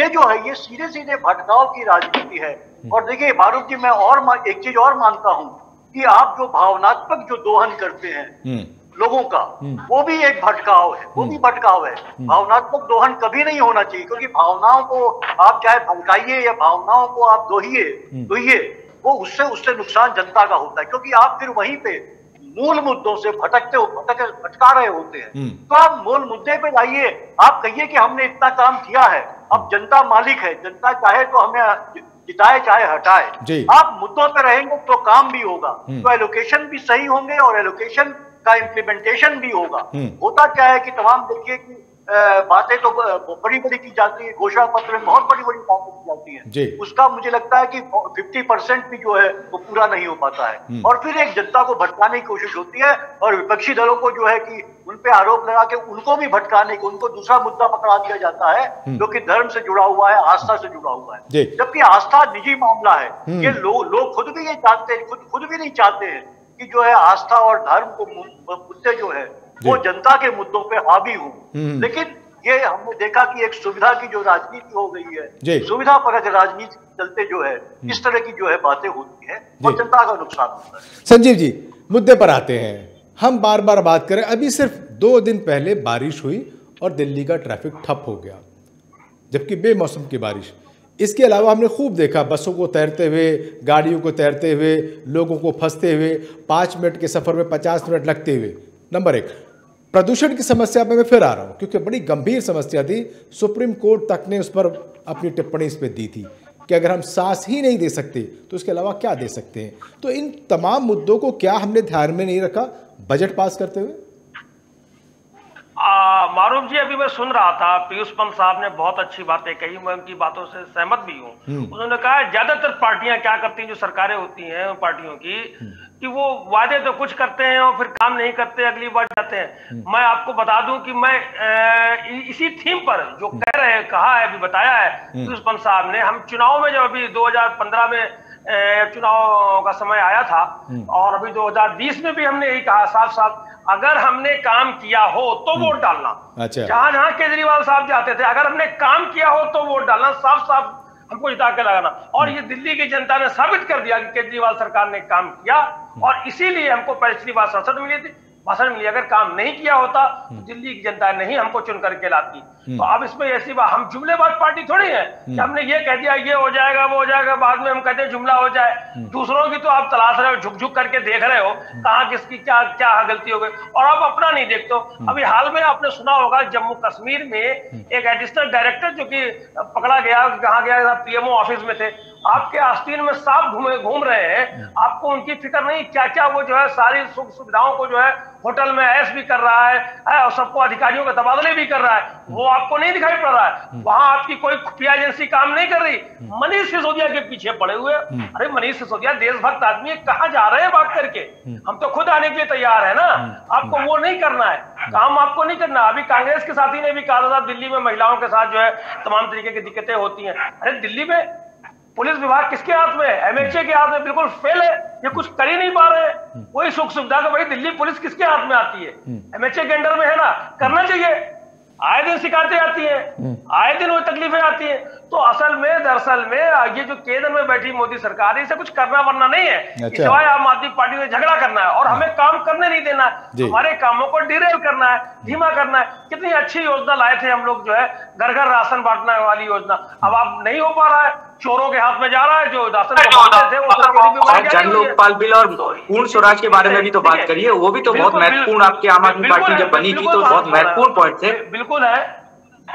ये जो है ये सीधे सीधे भटकाव की राजनीति है। और देखिए मारूफ जी, मैं और एक चीज और मानता हूं कि आप जो भावनात्मक जो दोहन करते हैं लोगों का वो भी एक भटकाव है, वो भी भटकाव है। भावनात्मक दोहन कभी नहीं होना चाहिए, क्योंकि भावनाओं को आप चाहे भटकाइए या भावनाओं को आप दोहिए दोहिए वो उससे उससे नुकसान जनता का होता है, क्योंकि आप फिर वहीं पे मूल मुद्दों से भटकते हो भटक भटका रहे होते हैं। तो आप मूल मुद्दे पे जाइए, आप कहिए कि हमने इतना काम किया है, अब जनता मालिक है, जनता चाहे तो हमें जिताए चाहे हटाए। आप मुद्दों पे रहेंगे तो काम भी होगा, तो एलोकेशन भी सही होंगे और एलोकेशन का इम्प्लीमेंटेशन भी होगा। होता क्या है कि तमाम देखिए कि बातें तो बड़ी बड़ी की जाती है, घोषणा पत्र में बहुत बड़ी बड़ी बातें की जाती है, उसका मुझे लगता है कि पचास परसेंट भी जो है वो पूरा नहीं हो पाता है और फिर एक जनता को भटकाने की कोशिश होती है और विपक्षी दलों को जो है कि उन पे आरोप लगा के उनको भी भटकाने की, उनको दूसरा मुद्दा पकड़ा दिया जाता है जो कि धर्म से जुड़ा हुआ है, आस्था से जुड़ा हुआ है, जबकि आस्था निजी मामला है। ये लोग खुद भी ये जानते हैं, खुद खुद भी नहीं चाहते हैं कि जो है आस्था और धर्म को मुद्दे जो है वो जनता के मुद्दों पे हावी हो, लेकिन ये हमने देखा कि एक सुविधा की जो राजनीति हो गई है, सुविधा परक राजनीति चलते जो है इस तरह की जो है बातें होती हैं और जनता का नुकसान होता है। संजीव जी, मुद्दे पर आते हैं, हम बार बार बात करें, अभी सिर्फ दो दिन पहले बारिश हुई और दिल्ली का ट्रैफिक ठप हो गया, जबकि बेमौसम की बारिश। इसके अलावा हमने खूब देखा बसों को तैरते हुए, गाड़ियों को तैरते हुए, लोगों को फंसते हुए, पाँच मिनट के सफर में पचास मिनट लगते हुए। नंबर एक, प्रदूषण की समस्या पर मैं फिर आ रहा हूँ क्योंकि बड़ी गंभीर समस्या थी, सुप्रीम कोर्ट तक ने उस पर अपनी टिप्पणी इस पर दी थी कि अगर हम सांस ही नहीं दे सकते तो उसके अलावा क्या दे सकते हैं। तो इन तमाम मुद्दों को क्या हमने ध्यान में नहीं रखा बजट पास करते हुए? मारूफ जी, अभी मैं सुन रहा था, पीयूष पंत साहब ने बहुत अच्छी बातें कही, मैं उनकी बातों से सहमत भी हूँ। उन्होंने कहा ज्यादातर पार्टियां क्या करती हैं, जो सरकारें होती हैं उन पार्टियों की, कि वो वादे तो कुछ करते हैं और फिर काम नहीं करते, अगली बार जाते हैं। मैं आपको बता दूं कि मैं ए, इसी थीम पर जो कह रहे कहा है अभी बताया है पीयूष पंत साहब ने, हम चुनाव में जब अभी दो हज़ार पंद्रह में चुनाव का समय आया था और अभी दो हज़ार बीस में भी हमने यही कहा साफ साफ, अगर हमने काम किया हो तो वोट डालना। अच्छा। जहां जहां केजरीवाल साहब जाते थे, अगर हमने काम किया हो तो वोट डालना, साफ साफ हमको जिता के लगाना। और ये दिल्ली की जनता ने साबित कर दिया कि केजरीवाल सरकार ने काम किया और इसीलिए हमको पिछली बार संसद मिली थी, भाषण मिली। अगर काम नहीं किया होता तो दिल्ली की जनता नहीं हमको चुन करके लाती। तो अब इसमें ऐसी बात, हम जुमलेबाज पार्टी थोड़ी है कि हमने ये कह दिया ये हो जाएगा वो हो जाएगा, बाद में हम कहते हैं जुमला हो जाए। दूसरों की तो आप तलाश रहे हो, झुक झुक करके देख रहे हो कहाँ किसकी क्या क्या गलती हो गई और आप अपना नहीं देखते हो। अभी हाल में आपने सुना होगा जम्मू कश्मीर में एक एडिशनल डायरेक्टर जो की पकड़ा गया, कहा गया पीएमओ ऑफिस में थे, आपके आस्तीन में सांप घूमे घूम रहे हैं, आपको उनकी फिक्र नहीं। चाचा वो जो है सारी सुख सुविधाओं को जो है होटल में ऐश भी कर रहा है और सबको अधिकारियों के तबादले भी कर रहा है, वो आपको नहीं दिखाई पड़ रहा है। वहां आपकी कोई खुफिया एजेंसी काम नहीं कर रही, मनीष सिसोदिया के पीछे पड़े हुए। अरे मनीष सिसोदिया देशभक्त आदमी है, कहां जा रहे हैं बात करके? हम तो खुद आने के लिए तैयार है ना, आपको वो नहीं करना है, काम आपको नहीं करना। अभी कांग्रेस के साथी ने भी कहा था दिल्ली में महिलाओं के साथ जो है तमाम तरीके की दिक्कतें होती है। अरे दिल्ली में पुलिस विभाग किसके हाथ में है? एमएचए के हाथ में, बिल्कुल फेल है, ये कुछ कर ही नहीं पा रहे हैं। वही सुख सुविधा का भाई दिल्ली पुलिस किसके हाथ में आती है? एमएचए के अंडर में है ना, करना चाहिए। आए दिन शिकायतें आती हैं, आए दिन वो तकलीफें आती हैं। तो असल में दरअसल में ये जो केंद्र में बैठी मोदी सरकार, इसे कुछ करना वरना नहीं है, सिवाय आम आदमी पार्टी से झगड़ा करना है और हमें काम करने नहीं देना है, हमारे कामों को डिरेल करना है, धीमा करना है। कितनी अच्छी योजना लाए थे हम लोग, जो है घर घर राशन बांटने वाली योजना, अब आप नहीं हो पा रहा है, चोरों के हाथ में जा रहा है जो राशन थे। जन लोकपाल बिल और पूर्ण स्वराज के बारे में भी तो बात करिए, वो भी तो बहुत महत्वपूर्ण, आपकी आम आदमी पार्टी जब बनी थी तो बहुत महत्वपूर्ण पॉइंट थे। बिल्कुल है,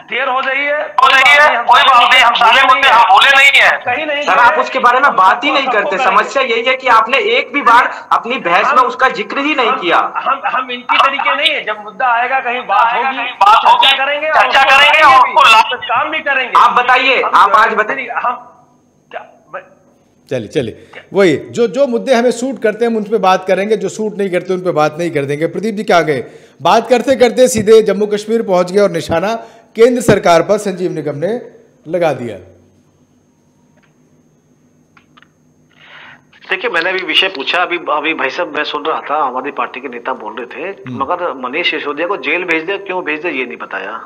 देर हो रही है, कोई बात नहीं, हम सारे मुद्दे हम बोले नहीं है कहीं नहीं सर, आप उसके बारे में बात ही नहीं करते। समस्या यही है कि आपने एक भी बार अपनी बहस में उसका जिक्र ही नहीं किया। हम हम इनकी तरीके नहीं है, जब मुद्दा आएगा कहीं बात होगी, बात होगी करेंगे, चर्चा करेंगे और काम भी करेंगे। आप बताइए, आप आज बताइए, हम चलिए चलिए वही जो जो मुद्दे हमें सूट करते हैं हम उन पर बात करेंगे, जो सूट नहीं करते उन पर बात नहीं कर देंगे। प्रदीप जी क्या गए, बात करते करते सीधे जम्मू कश्मीर पहुंच गए और निशाना केंद्र सरकार पर संजीव निगम ने लगा दिया। देखिए मैंने अभी विषय पूछा, अभी अभी भाई साहब मैं सुन रहा था, आम आदमी पार्टी के नेता बोल रहे थे, मगर मनीष सिसोदिया को जेल भेज दिया, क्यों भेज दिया ये नहीं बताया,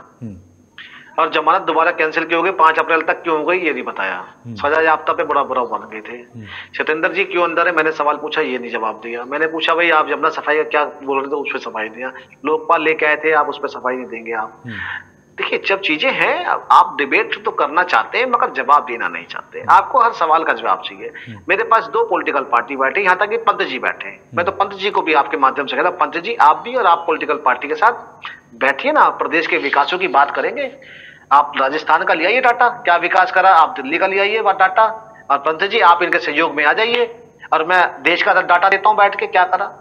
और जमानत दोबारा कैंसिल क्यों हो गई, पांच अप्रैल तक क्यों हो गई ये नहीं बताया, सजा याफ्ता पे बड़ा बुरा बन गए थे, सत्येंद्र जी क्यों अंदर है, मैंने सवाल पूछा ये नहीं जवाब दिया। मैंने पूछा भाई आप जमुना सफाई का क्या बोल रहे थे, उस पर सफाई दिया, लोकपाल लेके आए थे आप, उस पर सफाई नहीं देंगे आप। देखिए जब चीजें हैं, आप डिबेट तो करना चाहते हैं मगर जवाब देना नहीं चाहते, आपको हर सवाल का जवाब चाहिए। मेरे पास दो पॉलिटिकल पार्टी बैठे, यहाँ तक कि पंत जी बैठे, मैं तो पंत जी को भी आपके माध्यम से कहता हूँ, पंत जी आप भी और आप पॉलिटिकल पार्टी के साथ बैठिए ना, प्रदेश के विकासों की बात करेंगे। आप राजस्थान का ले आइए डाटा, क्या विकास करा, आप दिल्ली का ले आइए डाटा, और पंत जी आप इनके सहयोग में आ जाइए और मैं देश का डाटा देता हूँ बैठ के, क्या करा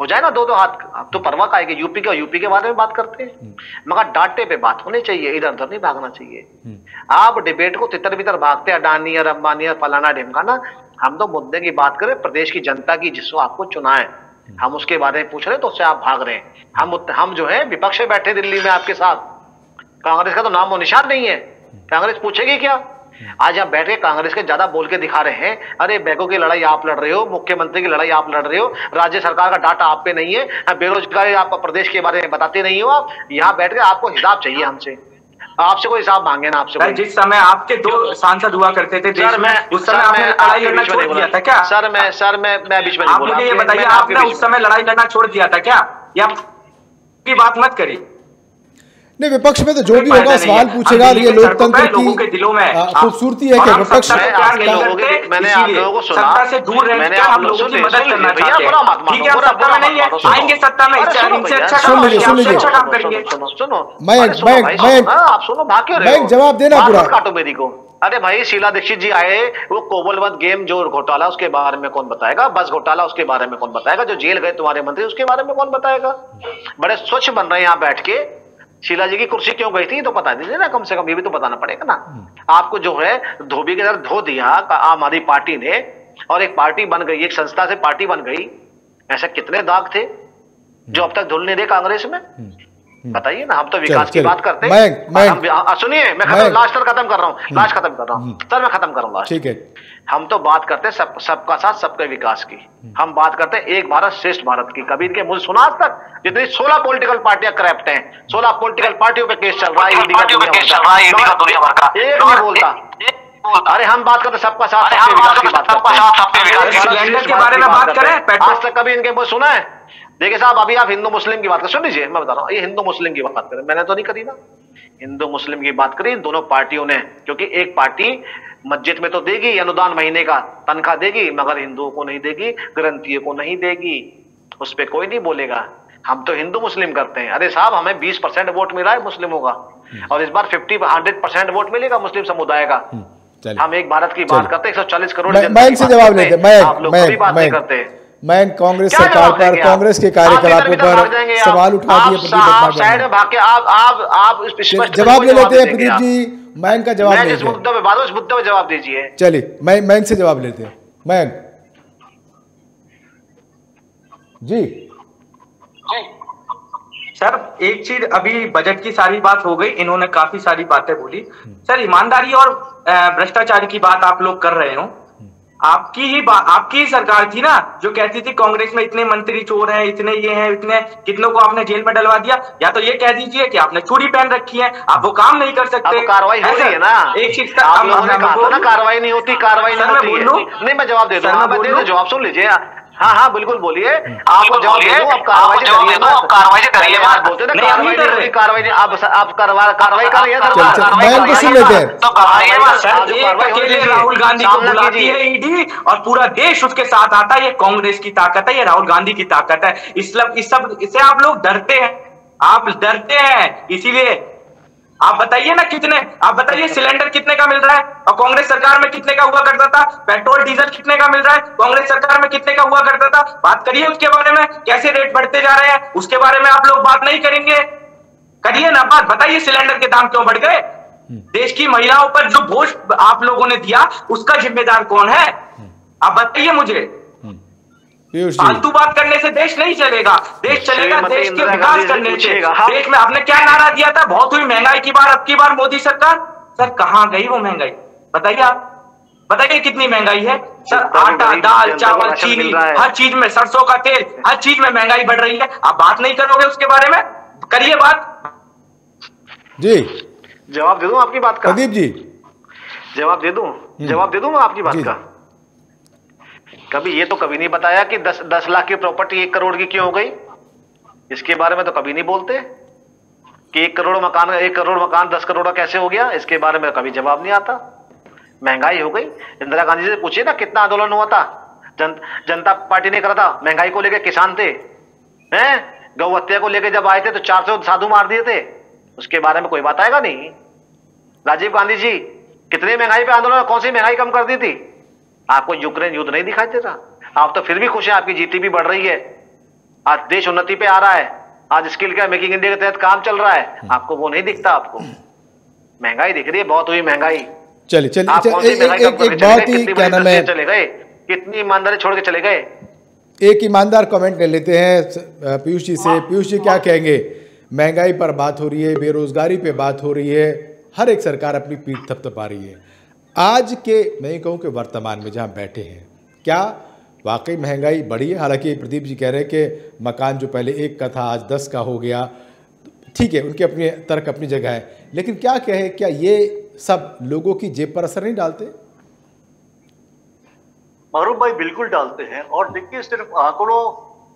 हो जाए ना, दो दो हाथ। अब तो परवा का आएगा, यूपी का, यूपी के बारे में बात करते हैं, मगर डाटे पे बात होनी चाहिए, इधर उधर नहीं भागना चाहिए। आप डिबेट को तितर बितर भागते अडानी और अंबानी और फलाना ढिमकाना, हम तो मुद्दे की बात करें, प्रदेश की जनता की, जिसको आपको चुना है हम उसके बारे में पूछ रहे हैं, तो उससे आप भाग रहे हैं। हम हम जो है विपक्ष में बैठे दिल्ली में आपके साथ, कांग्रेस का तो नामो निशान नहीं है, कांग्रेस पूछेगी क्या? आज आप बैठ के कांग्रेस के ज्यादा बोल के दिखा रहे हैं, अरे बैकों की लड़ाई आप लड़ रहे हो, मुख्यमंत्री की लड़ाई आप लड़ रहे हो, राज्य सरकार का डाटा आप पे नहीं है, बेरोजगारी आप प्रदेश के बारे में बताते नहीं हो आप, यहाँ बैठ के आपको हिसाब चाहिए हमसे, आपसे कोई हिसाब मांगे ना आपसे। जिस समय आपके दो सांसद हुआ करते थे सर, मैं उस समय आपने लड़ाई लड़ना छोड़ दिया था क्या सर? मैं सर मैं मैं बीच में आप मुझे ये बताइए, आपने उस समय लड़ाई लड़ना छोड़ दिया था क्या? ये आपकी बात मत करिए। नहीं, विपक्ष में तो जो भी होगा सवाल पूछेगा, ये लोकतंत्र की खूबसूरती है कि विपक्ष सत्ता से दूर रहने का हम लोगों की मदद करना चाहते हैं, ठीक है? सत्ता में नहीं है, आएंगे सत्ता में, इनसे अच्छा काम करेंगे, इनसे अच्छा काम करेंगे। सुनो, मैं आप सुनो, भाग्य जवाब देना पूरा काटो मेरी को। अरे भाई शीला दीक्षित जी आए, वो कोबलवंत गेम जो घोटाला उसके बारे में कौन बताएगा, बस घोटाला उसके बारे में कौन बताएगा, जो जेल गए तुम्हारे मंत्री उसके बारे में कौन बताएगा? बड़े स्वच्छ बन रहे हैं यहाँ बैठ के, शीला जी की कुर्सी क्यों गई थी तो बता दीजिए ना, कम से कम ये भी तो बताना पड़ेगा ना। आपको जो है धोबी के तरह धो दिया आम आदमी पार्टी ने, और एक पार्टी बन गई, एक संस्था से पार्टी बन गई। ऐसे कितने दाग थे जो अब तक धुल नहीं रहे कांग्रेस में, बताइए ना। हम तो विकास की बात करते हैं, सुनिए मैं लास्ट तक खत्म कर रहा हूँ, लास्ट खत्म कर रहा हूँ सर, मैं खत्म कर रहा हूँ, ठीक है? हम तो बात करते हैं सब सबका साथ सबके विकास की, हम बात करते हैं एक भारत श्रेष्ठ भारत की। कभी इनके मुझे सुना आज तक जितनी सोलह पॉलिटिकल पार्टियां करप्ट हैं, सोलह पॉलिटिकल पार्टियों पे केस चल रहा है, एक नहीं बोलता। अरे हम बात करते सबका साथ के बारे में बात करें, आज तक कभी इनके मुझे सुना है? देखिए साहब, अभी आप हिंदू मुस्लिम की बात कर, सुन लीजिए मैं बता रहा हूँ, ये हिंदू मुस्लिम की बात करें, मैंने तो नहीं करी ना, हिंदू मुस्लिम की बात करी दोनों पार्टियों ने, क्योंकि एक पार्टी मस्जिद में तो देगी अनुदान, महीने का तनख्वाह देगी, मगर हिंदुओं को नहीं देगी, ग्रंथियों को नहीं देगी, उस पर कोई नहीं बोलेगा। हम तो हिंदू मुस्लिम करते हैं। अरे साहब, हमें बीस परसेंट वोट मिला है मुस्लिमों का, और इस बार फिफ्टी हंड्रेड परसेंट वोट मिलेगा मुस्लिम समुदाय का, हम एक भारत की बात करते हैं, एक सौ चालीस करोड़ से जवाब लेते हैं। मैं कांग्रेस सरकार पर, कांग्रेस के कार्यकलापों पर सवाल उठा दिए, जवाब ले लेते हैं प्रदीप जी। मैंग का जवाब लेते हैं, जवाब दीजिए। चलिए मैं मैंग से जवाब लेते हैं। मैंग जी सर, एक चीज, अभी बजट की सारी बात हो गई, इन्होंने काफी सारी बातें बोली। सर ईमानदारी और भ्रष्टाचार की बात आप लोग कर रहे हो, आपकी ही आपकी ही सरकार थी ना जो कहती थी कांग्रेस में इतने मंत्री चोर हैं, इतने ये हैं, इतने कितनों को आपने जेल में डलवा दिया, या तो ये कह दीजिए कि आपने चूड़ी पहन रखी है, आप वो काम नहीं कर सकते। कार्रवाई हो रही है ना, एक चीज का आप लोगों ने कहा ना, कार्रवाई नहीं होती, कार्रवाई नहीं होती है। नहीं मैं जवाब दे दूं, मैं दे दूं, जवाब सुन लीजिए। हाँ हाँ बिल्कुल बोलिए, आपको जवाब दे दूं। आप कार्रवाई से डरिए मत, बोलते ना कार्रवाई कर रही, कार्रवाई आप आप कार्रवाई कार्रवाई कर रही है सरकार। मैं भी सुन लेते हैं, तो कार्रवाई के लिए राहुल गांधी को बुलाती है ईडी और पूरा देश उसके साथ आता है। ये कांग्रेस की ताकत है, ये राहुल गांधी की ताकत है। इस सब इससे आप लोग डरते हैं, आप डरते हैं, इसीलिए आप बताइए ना कितने, आप बताइए सिलेंडर कितने का मिल रहा है और कांग्रेस सरकार में कितने का हुआ करता था, पेट्रोल डीजल कितने का मिल रहा है, कांग्रेस सरकार में कितने का हुआ करता था। बात करिए उसके बारे में, कैसे रेट बढ़ते जा रहे हैं उसके बारे में आप लोग बात नहीं करेंगे। करिए ना बात, बताइए सिलेंडर के दाम क्यों बढ़ गए। देश की महिलाओं पर जो बोझ आप लोगों ने दिया उसका जिम्मेदार कौन है, आप बताइए मुझे। फालतू बात करने से देश नहीं चलेगा, देश चलेगा देश के विकास करने से। देश में आपने क्या नारा दिया था, बहुत हुई महंगाई की बार अब की बार मोदी सरकार, सर कहाँ गई वो महंगाई, बताइए आप, बताइए कितनी महंगाई है सर। आटा, दाल, चावल, चीनी, हर चीज में, सरसों का तेल, हर चीज में महंगाई बढ़ रही है। आप बात नहीं करोगे उसके बारे में, करिए बात जी। जवाब दे दूं आपकी बात का प्रदीप जी, जवाब दे दूं, जवाब दे दूं आपकी बात का। कभी ये तो कभी नहीं बताया कि दस दस लाख की प्रॉपर्टी एक करोड़ की क्यों हो गई, इसके बारे में तो कभी नहीं बोलते कि एक करोड़ मकान एक करोड़ मकान दस करोड़ का कैसे हो गया, इसके बारे में कभी जवाब नहीं आता। महंगाई हो गई, इंदिरा गांधी से पूछिए ना कितना आंदोलन हुआ था, जन, जनता पार्टी ने करा था, महंगाई को लेकर किसान थे, हैं गौ हत्या को लेकर जब आए थे तो चार सौ साधु मार दिए थे, उसके बारे में कोई बात आएगा नहीं। राजीव गांधी जी कितने महंगाई पे आंदोलन, कौन सी महंगाई कम कर दी थी, आपको यूक्रेन युद्ध नहीं दिखाई दे रहा, आप तो फिर भी खुश हैं, आपकी जीडीपी बढ़ रही है, आज देश उन्नति पे आ रहा है, आज स्किल का मेकिंग इंडिया के तहत काम चल रहा है, आपको वो नहीं दिखता, आपको महंगाई दिख रही है, बहुत हुई महंगाई। चलिए चलिए आप कौन सी महंगाई कम कर रहे हैं, चले गए कितनी ईमानदारी छोड़ के चले गए। एक ईमानदार कमेंट ले लेते हैं पीयूष जी से। पीयूष जी क्या कहेंगे, महंगाई पर बात हो रही है, बेरोजगारी पे बात हो रही है, हर एक सरकार अपनी पीठ थपथपा रही है, आज के नहीं कहूँ कि वर्तमान में जहाँ बैठे हैं क्या वाकई महंगाई बढ़ी है। हालांकि प्रदीप जी कह रहे हैं कि मकान जो पहले एक का था आज दस का हो गया, ठीक है उनके अपने तर्क अपनी जगह है, लेकिन क्या कहे, क्या ये सब लोगों की जेब पर असर नहीं डालते। मारूफ भाई बिल्कुल डालते हैं, और देखिए सिर्फ आंकड़ों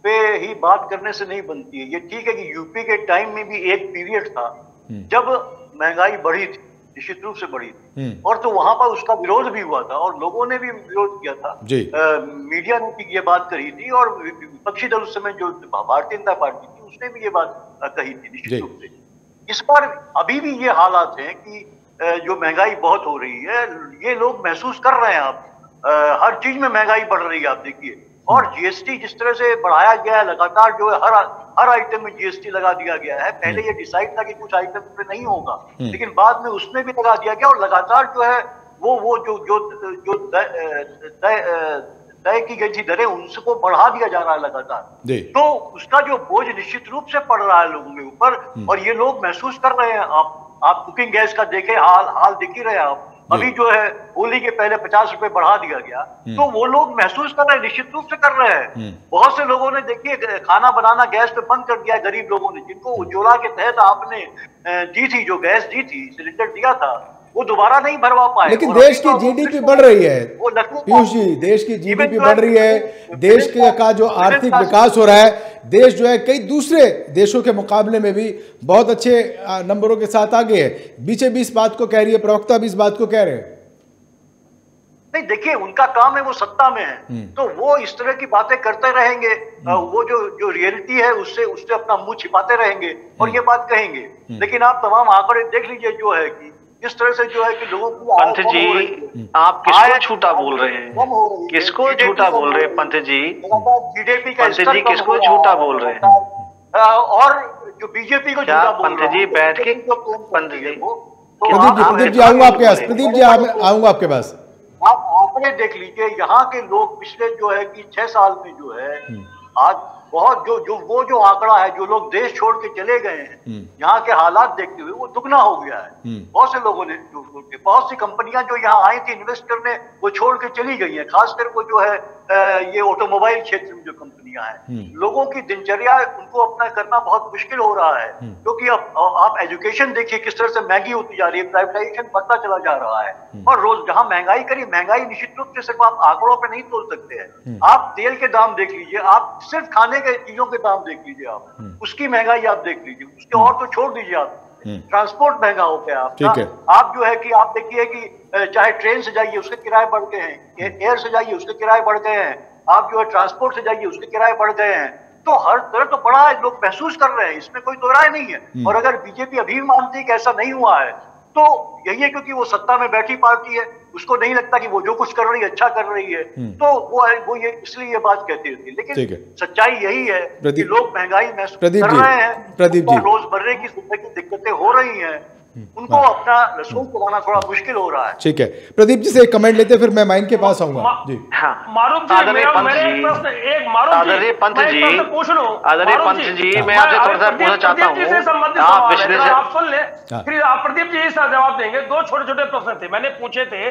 पे ही बात करने से नहीं बनती है। ये ठीक है कि यूपी के टाइम में भी एक पीरियड था जब महंगाई बढ़ी थी, निश्चित रूप से बढ़ी थी, और तो वहां पर उसका विरोध भी हुआ था और लोगों ने भी विरोध किया था, आ, मीडिया ने भी ये बात कही थी और विपक्षी दल उस समय जो भारतीय जनता पार्टी थी उसने भी ये बात कही थी। निश्चित रूप से इस बार अभी भी ये हालात हैं कि जो महंगाई बहुत हो रही है ये लोग महसूस कर रहे हैं। आप हर चीज में महंगाई बढ़ रही है, आप देखिए, और जीएसटी जिस तरह से बढ़ाया गया है लगातार, जो है हर हर आइटम में जीएसटी लगा दिया गया है। पहले ये डिसाइड था कि कुछ आइटम पे नहीं होगा, लेकिन बाद में उसमें भी लगा दिया गया, और लगातार जो है वो वो जो जो जो तय की गई थी दरें उनको बढ़ा दिया जा रहा है लगातार, तो उसका जो बोझ निश्चित रूप से पड़ रहा है लोगों के ऊपर, और ये लोग महसूस कर रहे हैं। आप आप कुकिंग गैस का देखें हाल हाल दिख ही रहे हैं, आप अभी जो है होली के पहले पचास रुपए बढ़ा दिया गया, तो वो लोग महसूस कर रहे हैं, निश्चित रूप से कर रहे हैं। बहुत से लोगों ने देखिए खाना बनाना गैस पे बंद कर दिया है, गरीब लोगों ने, जिनको उज्ज्वला के तहत आपने दी थी, जो गैस दी थी, सिलेंडर दिया था, वो दोबारा नहीं भरवा पाए। लेकिन देश की जीडीपी बढ़ रही है पीयूष जी, देश की जीडीपी बढ़ रही है, देश का जो आर्थिक विकास हो रहा है, देश जो है कई दूसरे देशों के मुकाबले में भी बहुत अच्छे नंबरों के साथ आगे है। बीचे बीस बात को कह रही है प्रवक्ता, बीस बात को कह रहे हैं नहीं, देखिए उनका काम है, वो सत्ता में है, तो वो इस तरह की बातें करते रहेंगे, वो जो जो रियलिटी है उससे उससे अपना मुंह छिपाते रहेंगे और ये बात कहेंगे। लेकिन आप तमाम आंकड़े देख लीजिए जो है कि इस तरह से जो है कि लोगों को पंथ जी आप किसको झूठा बोल रहे हैं, किसको झूठा बोल रहे हैं पंथ जी, जीडीपी का पंथ जी किसको झूठा बोल रहे हैं और जो बीजेपी को झूठा बोल रहे हैं पंथ जी बैठ के पंथ जी। प्रदीप जी आऊंगा आपके पास, प्रदीप जी आऊंगा आपके पास। आप आंकड़े देख लीजिए, यहाँ के लोग पिछले जो है कि छह साल में जो है आज बहुत जो जो वो जो आंकड़ा है जो लोग देश छोड़ के चले गए हैं यहाँ के हालात देखते हुए वो दुगना हो गया है। बहुत से लोगों ने बहुत सी कंपनियां जो यहाँ आई थी इन्वेस्टर ने वो छोड़ के चली गई हैं, खासकर वो जो है ये ऑटोमोबाइल क्षेत्र में जो कंपनियां हैं। लोगों की दिनचर्या उनको अपना करना बहुत मुश्किल हो रहा है क्योंकि अब आप एजुकेशन देखिए किस तरह से महंगी होती जा रही है, प्राइवेटाइजेशन बढ़ता चला जा रहा है और रोज जहाँ महंगाई करी महंगाई निश्चित रूप से सिर्फ आप आंकड़ों पर नहीं तोल सकते हैं। आप तेल के दाम देख लीजिए, आप सिर्फ खाने के चीजों के दाम देख लीजिए, आप उसकी महंगाई आप देख लीजिए, उसके और तो छोड़ दीजिए आप ट्रांसपोर्ट महंगा हो गया आपका। आप जो है कि आप देखिए कि चाहे ट्रेन से जाइए उसके किराए बढ़ गए हैं, एयर से जाइए उसके किराए बढ़ गए हैं, आप जो है ट्रांसपोर्ट से जाइए उसके किराए बढ़ गए हैं। तो हर तरह तो बड़ा लोग महसूस कर रहे हैं, इसमें कोई दो राय नहीं है। और अगर बीजेपी अभी मानती है कि ऐसा नहीं हुआ है तो यही है क्योंकि वो सत्ता में बैठी पार्टी है, उसको नहीं लगता कि वो जो कुछ कर रही है अच्छा कर रही है तो वो वो ये इसलिए ये बात कहती रहती है। लेकिन सच्चाई यही है कि लोग महंगाई महसूस कर रहे हैं, रोजमर्रा की जिंदगी की दिक्कतें हो रही हैं, उनको अपना रसूख चलाना थोड़ा मुश्किल हो रहा है। ठीक है, प्रदीप जी से एक कमेंट लेते फिर मैं माइन के पास आऊंगा जी। आदरणीय पंथ जी, आदरणीय पंथ जी मैं आपसे थोड़ा सा पूछना चाहता हूँ, आप विश्लेषण आप सुन ले फिर आप प्रदीप जी इसका जवाब देंगे। दो छोटे छोटे प्रश्न थे मैंने पूछे थे,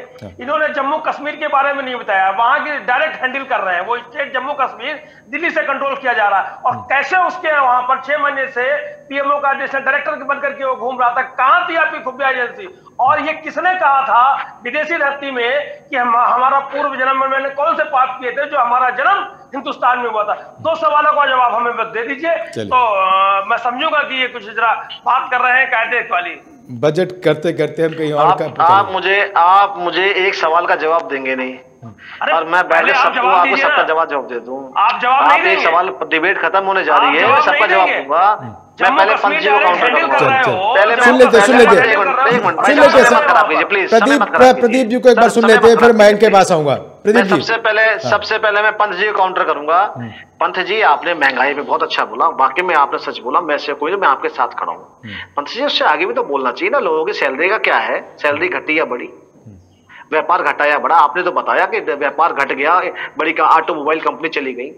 इन्होंने जम्मू कश्मीर के बारे में नहीं बताया, वहाँ की डायरेक्ट हैंडल कर रहे हैं वो स्टेट जम्मू कश्मीर, दिल्ली से कंट्रोल किया जा रहा है और कैसे उसके वहाँ पर छह महीने से पीएमओ का एडिशनल डायरेक्टर के बन करके वो घूम रहा था। कहाँ थी आपकी खुफिया एजेंसी और ये किसने कहा था विदेशी धरती में कि हम हमारा पूर्व जन्म में मैंने कौन से पाप किए थे जो हमारा जन्म हिंदुस्तान में हुआ था। दो सवालों का जवाब हमें बस दे दीजिए तो आ, मैं समझूंगा कि ये कुछ जरा बात कर रहे हैं कायदे वाली। बजट करते करते हम कहीं और आप, का आप मुझे आप मुझे एक सवाल का जवाब देंगे नहीं और मैं पहले सबको आपको सबका जवाब जवाब दे दूं। आप जवाब नहीं देंगे, सवाल डिबेट खत्म होने जा रही है, सबका जवाब दूंगा मैं। पहले पंथ जी को काउंटर करूंगा, पहले सुन लेते सुन लेते सुन प्लीज प्रदीप जी को एक बार सुन लेते फिर मैं इनके पास आऊंगा। प्रदीप जी सबसे पहले सबसे पहले मैं पंथ जी को काउंटर करूंगा। पंथ जी आपने महंगाई पे बहुत अच्छा बोला, वाकई में आपने सच बोला, मैं से कोई मैं आपके साथ खड़ा हूँ। पंथ जी उससे आगे भी तो बोलना चाहिए ना, लोगों की सैलरी का क्या है, सैलरी घटी या बड़ी, व्यापार घटा या बड़ा। आपने तो बताया कि व्यापार घट गया, बड़ी का ऑटोमोबाइल कंपनी चली गई,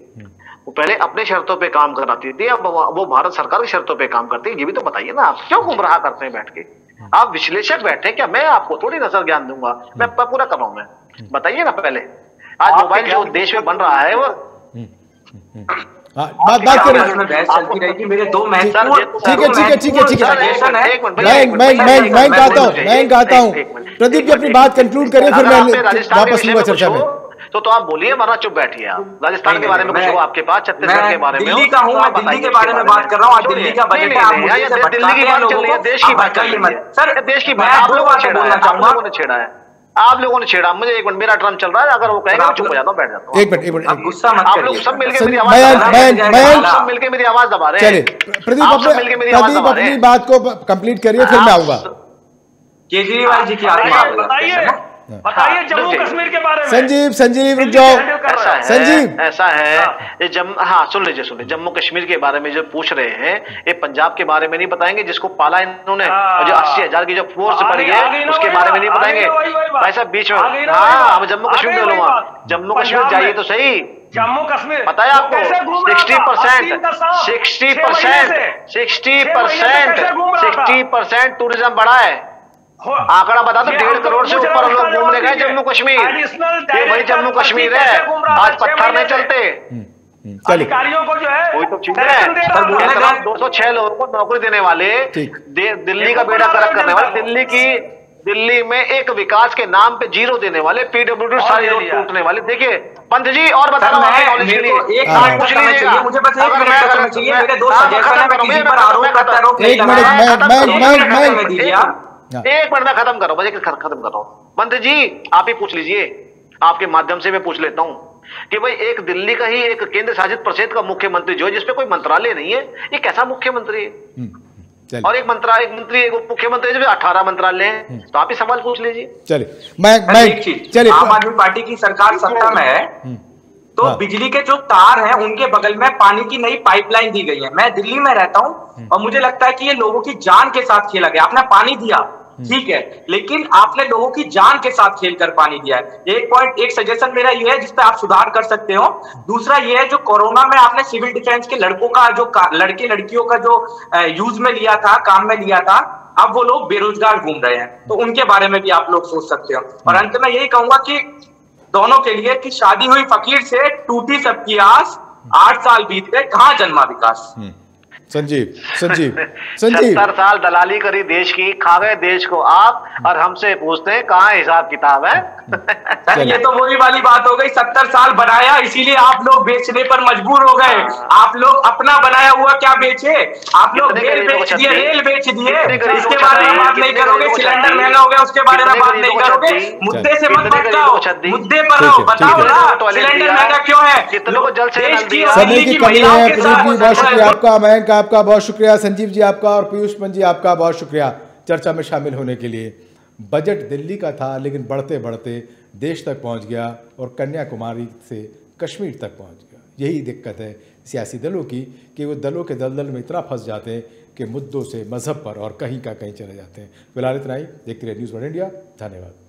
वो पहले अपने शर्तों पे काम कराती थी अब वो भारत सरकार की शर्तों पे काम करती है, ये भी तो बताइए ना। आप क्यों गुमराह करते हैं बैठ के, आप विश्लेषक बैठे क्या, मैं आपको थोड़ी नजर ज्ञान दूंगा, मैं पूरा कर रहा हूं, मैं बताइए ना। पहले आज मोबाइल जो देश में बन रहा है वो बात बात कर रहेगी मेरे दो महत्वपूर्ण ठीक है ठीक है ठीक है ठीक है मैं मैं मैं कहता हूँ मैं कहता हूँ प्रदीप जी अपनी बात कंक्लूड करें फिर मैं वापस लूंगा चर्चा में। तो तो आप बोलिए वरना चुप बैठिए। आप राजस्थान के बारे में कुछ हो आपके पास, छत्तीसगढ़ के बारे में, दिल्ली का हूं मैं, दिल्ली के बारे में बात कर रहा हूं। आज दिल्ली का बजट है, आप मुझे दिल्ली की बात कर रहे हैं, देश की बात कर रहे हैं सर, देश की बात आप लोगों ने बोलना चाहूंगा, आप लोगों ने छेड़ा है, आप लोगों ने छेड़ा मुझे। एक मिनट मेरा टर्म चल रहा है, अगर वो कहेंगे चुप हो जाता हूं, बैठ जाता हूं। एक मिनट एक मिनट आप गुस्सा मत करिए, आप लोग सब मिलकर मेरी आवाज दबा रहे हैं, मैं सब मिलकर मेरी आवाज दबा रहे हैं। चलिए प्रदीप प्रदीप अपनी बात को कंप्लीट करिए फिर मैं आऊंगा। केजरीवाल जी की आत्मा बताइए बताइए जम्मू कश्मीर के बारे में। संजीव संजीव रुक जाओ, संजीव ऐसा है ये जम हाँ सुन लीजिए सुन लीजिए जम्मू कश्मीर के बारे में जो पूछ रहे हैं ये पंजाब के बारे में नहीं बताएंगे, जिसको पाला इन्होंने जो अस्सी हजार की जो फोर्स पड़ी है उसके बारे में नहीं बताएंगे भाई साहब बीच में। हाँ हम जम्मू कश्मीर में लूंगा, जम्मू कश्मीर जाइए तो सही, जम्मू कश्मीर पता है आपको साठ परसेंट साठ परसेंट साठ परसेंट साठ परसेंट टूरिज्म बढ़ा है, आंकड़ा बता दो। डेढ़ करोड़ से ऊपर हम लोग घूमने गए जम्मू कश्मीर, ये वही जम्मू कश्मीर है, आज पत्थर नहीं चलते, अधिकारियों को जो है कोई तो चीज है। दो सौ छह लोगों को नौकरी देने वाले, दिल्ली का बेड़ा गर्क करने वाले, दिल्ली की दिल्ली में एक विकास के नाम पे जीरो देने वाले, पीडब्ल्यूडी सारे लोग टूटने वाले। देखिए पंथ जी और बता रहा हूँ एक बात पूछ लीजिएगा मुझे, बस एक मिनट करना चाहिए मेरे दो सजेशन एक मिनट में खत्म करो, बस एक खत्म करो। पंथ जी आप ही पूछ लीजिए, आपके माध्यम से मैं पूछ लेता हूं कि भाई एक दिल्ली का ही एक केंद्र शासित प्रदेश का मुख्यमंत्री जो है जिसपे कोई मंत्रालय नहीं है, ये कैसा मुख्यमंत्री है? और एक मंत्रालय, एक मंत्री, एक मुख्यमंत्री, जब अठारह मंत्रालय हैं, तो आप ही सवाल पूछ लीजिए। चलिए मैं मैं आम आदमी पार्टी की सरकार सत्ता में है तो बिजली के जो तार हैं उनके बगल में पानी की नई पाइपलाइन दी गई है। मैं दिल्ली में रहता हूं और मुझे लगता है कि ये लोगों की जान के साथ खेला गया। आपने पानी दिया, ठीक है, लेकिन आपने लोगों की जान के साथ खेलकर पानी दिया है। एक पॉइंट, एक सजेशन मेरा ये है जिसपे आप सुधार कर सकते हो। दूसरा ये है जो कोरोना में आपने सिविल डिफेंस के लड़कों का जो लड़के लड़कियों का जो यूज में लिया था, काम में लिया था, अब वो लोग बेरोजगार घूम रहे हैं, तो उनके बारे में भी आप लोग सोच सकते हो। और अंत में यही कहूंगा कि दोनों के लिए कि शादी हुई फकीर से, टूटी सबकी आस, आठ साल बीत गए, कहां जन्मा विकास। संजीव संजीव संजीव सत्तर साल दलाली करी देश की, खा गए देश को आप, और हमसे पूछते हैं कहाँ हिसाब किताब है। ये तो वही वाली बात हो गई, सत्तर साल बनाया इसीलिए आप लोग बेचने पर मजबूर हो गए। आप लोग अपना बनाया हुआ क्या बेचे, आप लोग रेल बेच दिए, रेल बेच दिए, इसके बारे में बात नहीं करोगे। सिलेंडर महंगा हो गया, उसके बारे में बात नहीं करोगे। मुद्दे से मत भटकाओ, मुद्दे पर रहो। बताओ ना सिलेंडर महंगा क्यों है, लोग। आपका बहुत शुक्रिया संजीव जी, आपका और पीयूष पंजी आपका बहुत शुक्रिया चर्चा में शामिल होने के लिए। बजट दिल्ली का था लेकिन बढ़ते बढ़ते देश तक पहुंच गया और कन्याकुमारी से कश्मीर तक पहुंच गया। यही दिक्कत है सियासी दलों की कि वो दलों के दलदल में इतना फंस जाते हैं कि मुद्दों से मजहब पर और कहीं का कहीं चले जाते हैं। फिलहाल इतना ही, देखते रहिए न्यूज़ वन इंडिया। धन्यवाद।